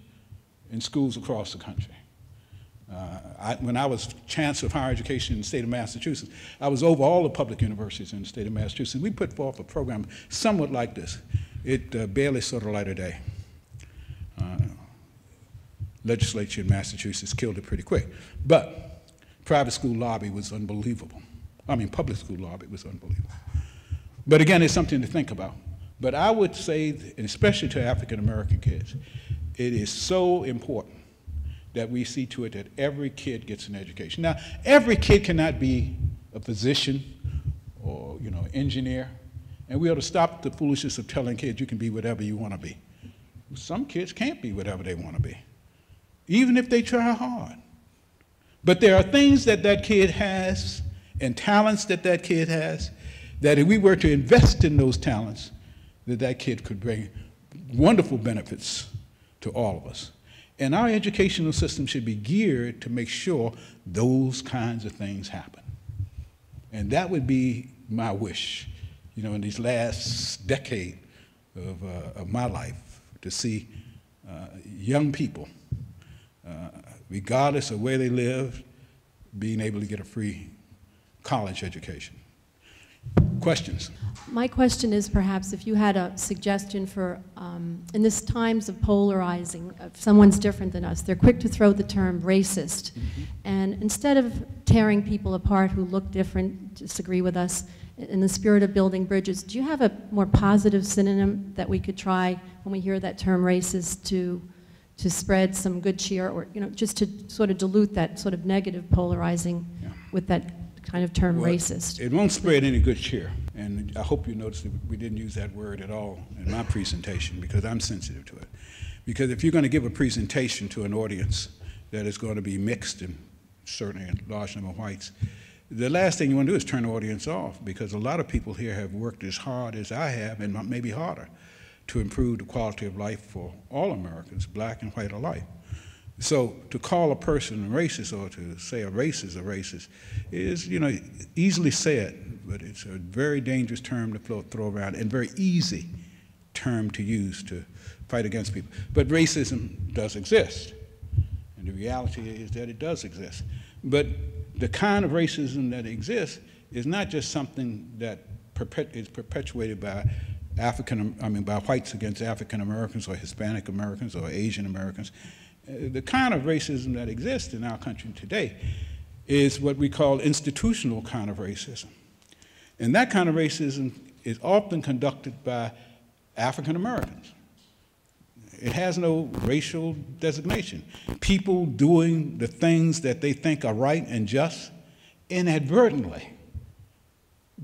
in schools across the country. Uh, I, when I was chancellor of higher education in the state of Massachusetts, I was over all the public universities in the state of Massachusetts. We put forth a program somewhat like this. It uh, barely saw the light of day. Uh, legislature in Massachusetts killed it pretty quick. But private school lobby was unbelievable. I mean, public school lobby was unbelievable. But again, it's something to think about. But I would say, and especially to African American kids, it is so important that we see to it that every kid gets an education. Now, every kid cannot be a physician or, you know, engineer. And we ought to stop the foolishness of telling kids you can be whatever you want to be. Some kids can't be whatever they want to be, even if they try hard. But there are things that that kid has and talents that that kid has that if we were to invest in those talents, that that kid could bring wonderful benefits to all of us. And our educational system should be geared to make sure those kinds of things happen. And that would be my wish, you know, in these last decade of, uh, of my life, to see uh, young people, uh, regardless of where they live, being able to get a free college education. Questions? My question is perhaps if you had a suggestion for, um, in this times of polarizing, if someone's different than us, they're quick to throw the term racist. Mm-hmm. And instead of tearing people apart who look different, disagree with us, in the spirit of building bridges, do you have a more positive synonym that we could try when we hear that term racist to, to spread some good cheer, or, you know, just to sort of dilute that sort of negative polarizing yeah. with that kind of term well, racist? It won't spread any good cheer. And I hope you noticed that we didn't use that word at all in my presentation because I'm sensitive to it. Because if you're going to give a presentation to an audience that is going to be mixed and certainly a large number of whites, the last thing you want to do is turn the audience off, because a lot of people here have worked as hard as I have, and maybe harder, to improve the quality of life for all Americans, black and white alike. So to call a person a racist or to say a racist is a racist is, you know, easily said, but it's a very dangerous term to throw around and very easy term to use to fight against people. But racism does exist, and the reality is that it does exist. But the kind of racism that exists is not just something that perpet is perpetuated by African, I mean, by whites against African Americans or Hispanic Americans or Asian Americans. The kind of racism that exists in our country today is what we call institutional kind of racism. And that kind of racism is often conducted by African Americans. It has no racial designation. People doing the things that they think are right and just inadvertently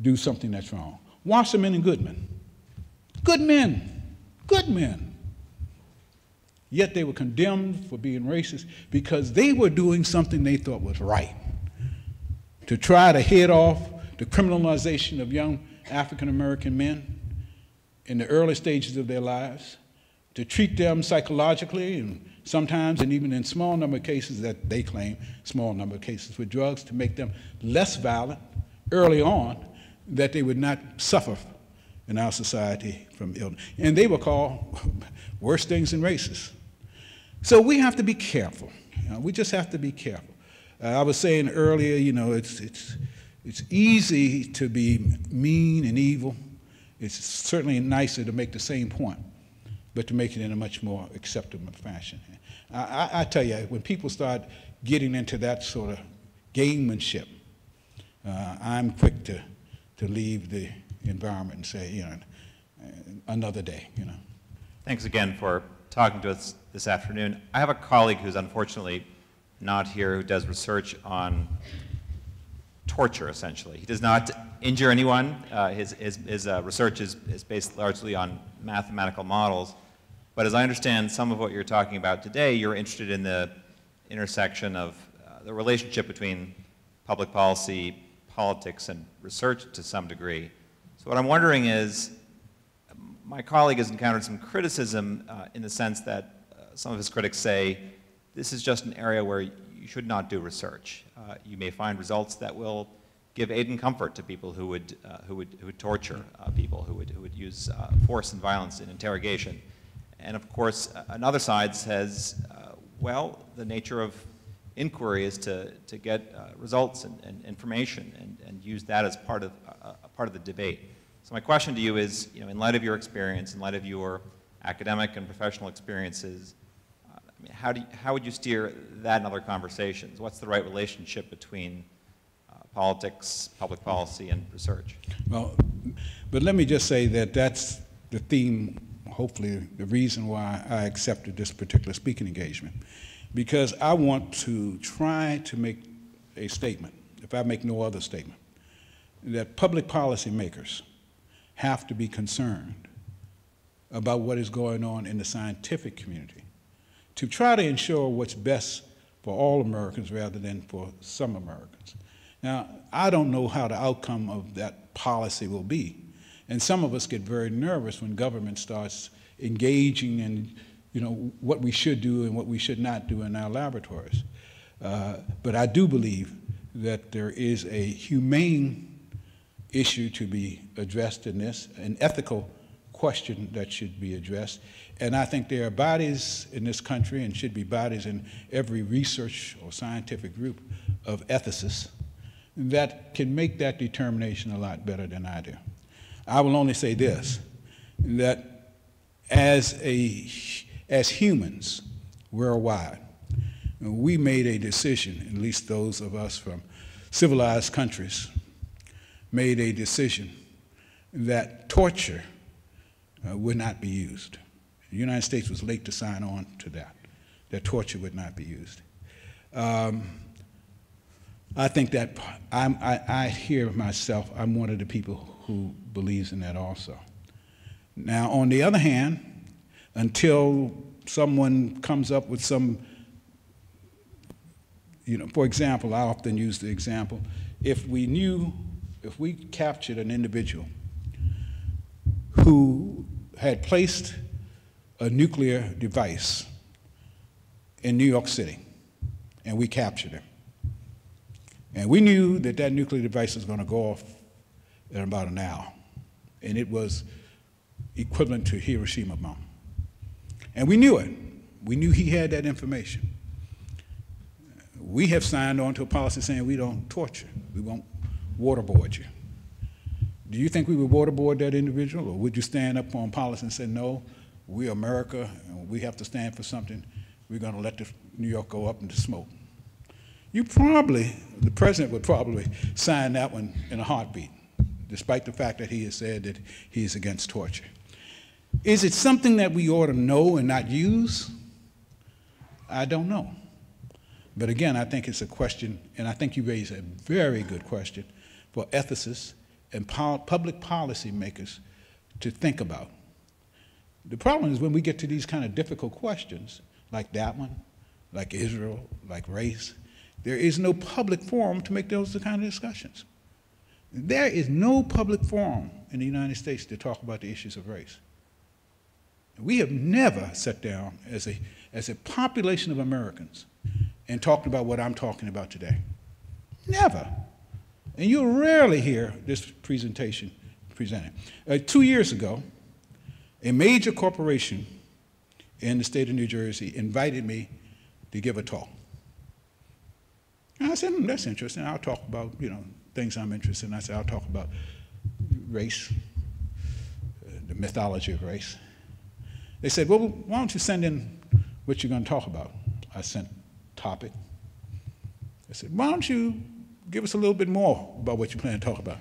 do something that's wrong. Wasserman and Goodman. Good men, good men. Yet they were condemned for being racist because they were doing something they thought was right, to try to head off the criminalization of young African American men in the early stages of their lives, to treat them psychologically and sometimes, and even in small number of cases that they claim, small number of cases with drugs, to make them less violent early on, that they would not suffer in our society from illness. And they were called worse things than racists. So we have to be careful. You know, we just have to be careful. Uh, I was saying earlier, you know, it's, it's, it's easy to be mean and evil. It's certainly nicer to make the same point, but to make it in a much more acceptable fashion. I, I, I tell you, when people start getting into that sort of gamemanship, uh, I'm quick to, to leave the environment and say, you know, another day, you know. Thanks again for talking to us this afternoon. I have a colleague who's unfortunately not here, who does research on torture, essentially. He does not injure anyone. Uh, his his, his uh, research is, is based largely on mathematical models. But as I understand some of what you're talking about today, you're interested in the intersection of uh, the relationship between public policy, politics, and research to some degree. So what I'm wondering is, my colleague has encountered some criticism uh, in the sense that uh, some of his critics say, this is just an area where you should not do research. Uh, you may find results that will give aid and comfort to people who would, uh, who would, who would torture uh, people, who would, who would use uh, force and violence in interrogation. And of course, another side says, uh, well, the nature of inquiry is to, to get uh, results and, and information and, and use that as part of, uh, part of the debate. So my question to you is, you know, in light of your experience, in light of your academic and professional experiences, I mean, how, do you, how would you steer that in other conversations? What's the right relationship between uh, politics, public policy, and research? Well, but let me just say that that's the theme, hopefully, the reason why I accepted this particular speaking engagement, because I want to try to make a statement, if I make no other statement, that public policy makers have to be concerned about what is going on in the scientific community, to try to ensure what's best for all Americans rather than for some Americans. Now, I don't know how the outcome of that policy will be. And some of us get very nervous when government starts engaging in, you know, what we should do and what we should not do in our laboratories. Uh, but I do believe that there is a humane issue to be addressed in this, an ethical question that should be addressed. And I think there are bodies in this country, and should be bodies in every research or scientific group, of ethicists that can make that determination a lot better than I do. I will only say this, that as, a, as humans worldwide, we made a decision, at least those of us from civilized countries, made a decision that torture Uh, would not be used. The United States was late to sign on to that, that torture would not be used. Um, I think that I'm, I, I hear myself, I'm one of the people who believes in that also. Now, on the other hand, until someone comes up with some, you know, for example, I often use the example, if we knew, if we captured an individual who had placed a nuclear device in New York City, and we captured him. And we knew that that nuclear device was going to go off in about an hour. And it was equivalent to Hiroshima bomb. And we knew it. We knew he had that information. We have signed on to a policy saying we don't torture. We won't waterboard you. Do you think we would waterboard that individual, or would you stand up on policy and say, no, we're America, and we have to stand for something. We're going to let the New York go up into smoke. You probably, the president would probably sign that one in a heartbeat, despite the fact that he has said that he is against torture. Is it something that we ought to know and not use? I don't know. But again, I think it's a question, and I think you raise a very good question for ethicists and po public policy makers to think about. The problem is when we get to these kind of difficult questions, like that one, like Israel, like race, there is no public forum to make those kind of discussions. There is no public forum in the United States to talk about the issues of race. We have never sat down as a, as a population of Americans and talked about what I'm talking about today. Never. And you'll rarely hear this presentation presented. Uh, two years ago, a major corporation in the state of New Jersey invited me to give a talk. And I said, hmm, that's interesting. I'll talk about, you know, things I'm interested in. I said, I'll talk about race, uh, the mythology of race. They said, well, why don't you send in what you're going to talk about? I sent topic. I said, why don't you give us a little bit more about what you plan to talk about?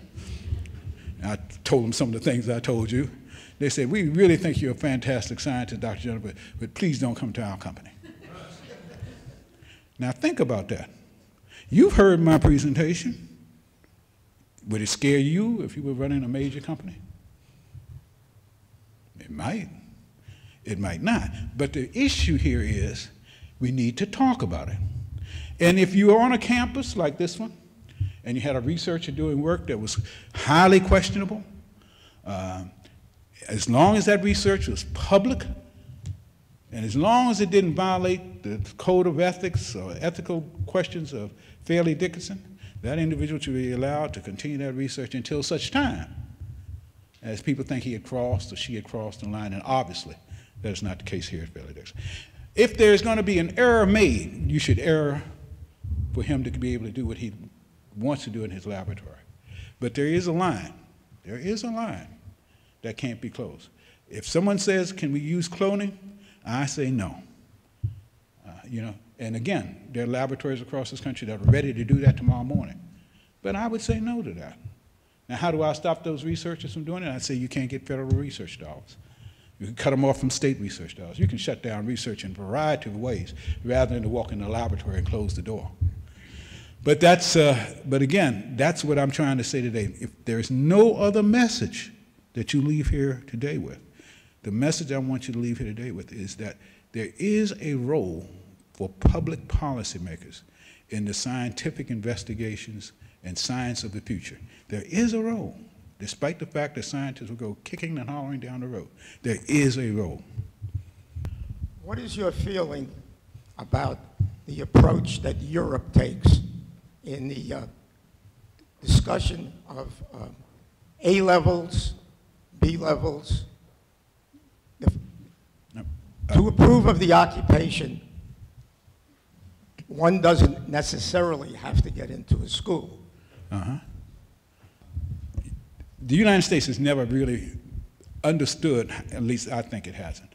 And I told them some of the things I told you. They said, we really think you're a fantastic scientist, Doctor Jenifer, but please don't come to our company. Now think about that. You've heard my presentation. Would it scare you if you were running a major company? It might. It might not. But the issue here is we need to talk about it. And if you are on a campus like this one, and you had a researcher doing work that was highly questionable, uh, as long as that research was public, and as long as it didn't violate the code of ethics or ethical questions of Fairleigh Dickinson, that individual should be allowed to continue that research until such time as people think he had crossed or she had crossed the line, and obviously that is not the case here at Fairleigh Dickinson. If there's going to be an error made, you should err for him to be able to do what he wants to do in his laboratory. But there is a line. There is a line that can't be closed. If someone says, can we use cloning? I say no. Uh, you know, and again, there are laboratories across this country that are ready to do that tomorrow morning. But I would say no to that. Now, how do I stop those researchers from doing it? I say you can't get federal research dollars. You can cut them off from state research dollars. You can shut down research in a variety of ways rather than to walk in the laboratory and close the door. But that's, uh, but again, that's what I'm trying to say today. If there's no other message that you leave here today with, the message I want you to leave here today with is that there is a role for public policymakers in the scientific investigations and science of the future. There is a role. Despite the fact that scientists will go kicking and hollering down the road, there is a role. What is your feeling about the approach that Europe takes in the uh, discussion of uh, A levels, B levels, the, no, uh, to approve of the occupation, one doesn't necessarily have to get into a school. Uh-huh. The United States has never really understood, at least I think it hasn't,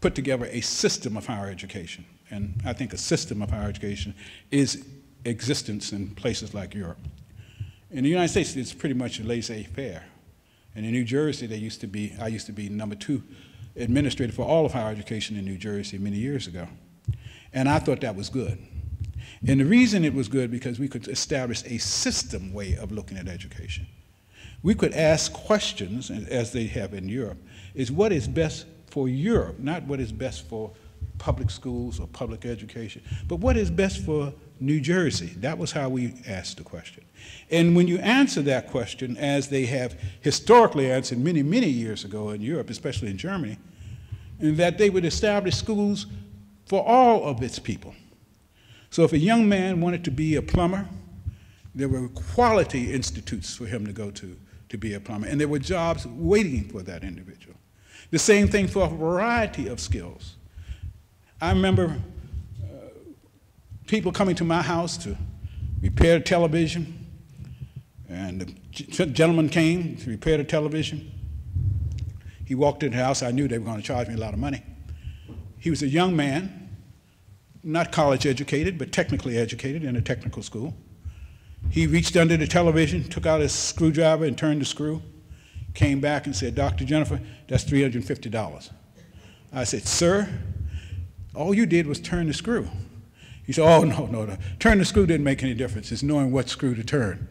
put together a system of higher education. And I think a system of higher education is existence in places like Europe. In the United States, it's pretty much laissez-faire. And in New Jersey, they used to be, I used to be number two administrator for all of higher education in New Jersey many years ago. And I thought that was good. And the reason it was good because we could establish a system way of looking at education. We could ask questions, as they have in Europe, is what is best for Europe, not what is best for public schools or public education, but what is best for New Jersey. That was how we asked the question. And when you answer that question, as they have historically answered many, many years ago in Europe, especially in Germany, that they would establish schools for all of its people. So if a young man wanted to be a plumber, there were quality institutes for him to go to to be a plumber, and there were jobs waiting for that individual. The same thing for a variety of skills. I remember uh, people coming to my house to repair television, and the gentleman came to repair the television. He walked in the house. I knew they were going to charge me a lot of money. He was a young man, not college educated, but technically educated in a technical school. He reached under the television, took out his screwdriver and turned the screw, came back and said, "Doctor Jenifer, that's three hundred fifty dollars. I said, "Sir, all you did was turn the screw." He said, "Oh, no, no, no. Turn the screw didn't make any difference. It's knowing what screw to turn.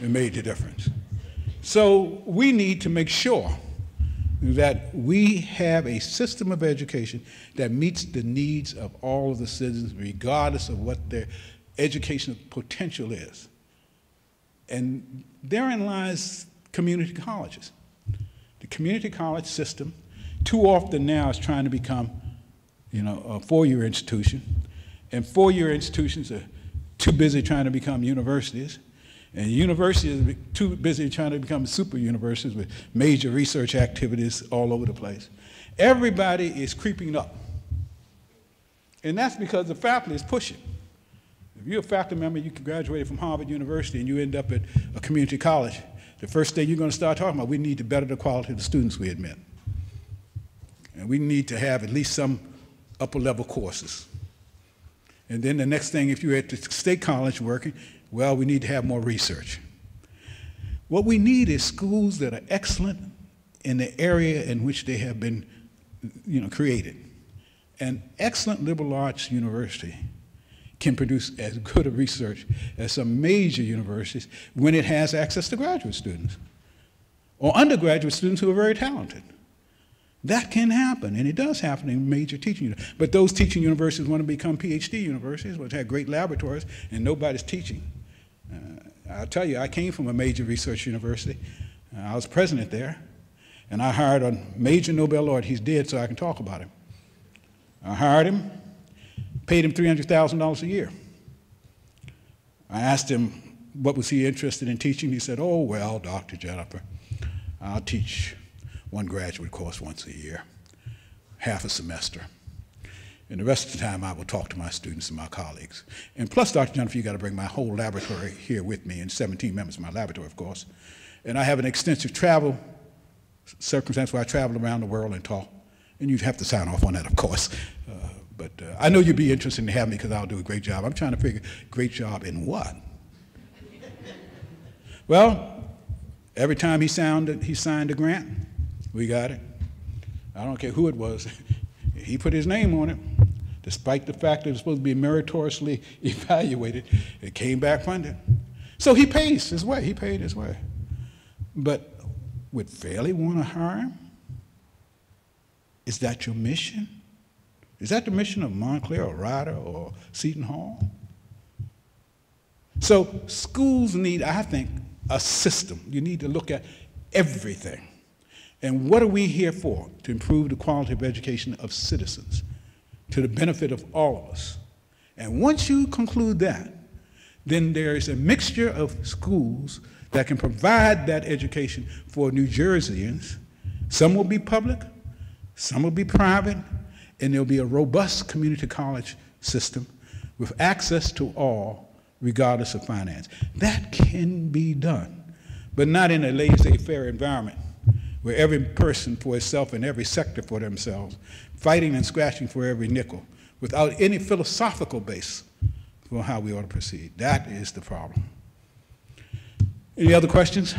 It made the difference." So we need to make sure that we have a system of education that meets the needs of all of the citizens, regardless of what their educational potential is. And therein lies community colleges. The community college system, too often now, is trying to become, you know, a four-year institution. And four-year institutions are too busy trying to become universities. And universities are too busy trying to become super universities with major research activities all over the place. Everybody is creeping up. And that's because the faculty is pushing. If you're a faculty member, you graduated from Harvard University and you end up at a community college, the first thing you're going to start talking about, we need to better the quality of the students we admit. And we need to have at least some upper level courses. And then the next thing, if you're at the state college working, well, we need to have more research. What we need is schools that are excellent in the area in which they have been, you know, created. An excellent liberal arts university can produce as good a research as some major universities when it has access to graduate students or undergraduate students who are very talented. That can happen, and it does happen in major teaching universities. But those teaching universities want to become PhD universities, which have great laboratories, and nobody's teaching. Uh, I'll tell you, I came from a major research university. Uh, I was president there, and I hired a major Nobel laureate. He's dead, so I can talk about him. I hired him, paid him three hundred thousand dollars a year. I asked him what was he interested in teaching. He said, "Oh, well, Doctor Jenifer, I'll teach one graduate course once a year, half a semester. And the rest of the time, I will talk to my students and my colleagues. And plus, Doctor Jenifer, you got to bring my whole laboratory here with me, and seventeen members of my laboratory, of course. And I have an extensive travel circumstance where I travel around the world and talk. And you'd have to sign off on that, of course. Uh, but uh, I know you'd be interested in having me because I'll do a great job." I'm trying to figure, great job in what? Well, every time he, sounded, he signed a grant, we got it. I don't care who it was. He put his name on it, despite the fact that it was supposed to be meritoriously evaluated. It came back funded. So he pays his way. He paid his way. But would Fairleigh want to hire him? Is that your mission? Is that the mission of Montclair or Ryder or Seton Hall? So schools need, I think, a system. You need to look at everything. And what are we here for? To improve the quality of education of citizens, to the benefit of all of us. And once you conclude that, then there is a mixture of schools that can provide that education for New Jerseyans. Some will be public, some will be private, and there'll be a robust community college system with access to all, regardless of finance. That can be done, but not in a laissez-faire environment, where every person for itself and every sector for themselves, fighting and scratching for every nickel, without any philosophical base for how we ought to proceed. That is the problem. Any other questions?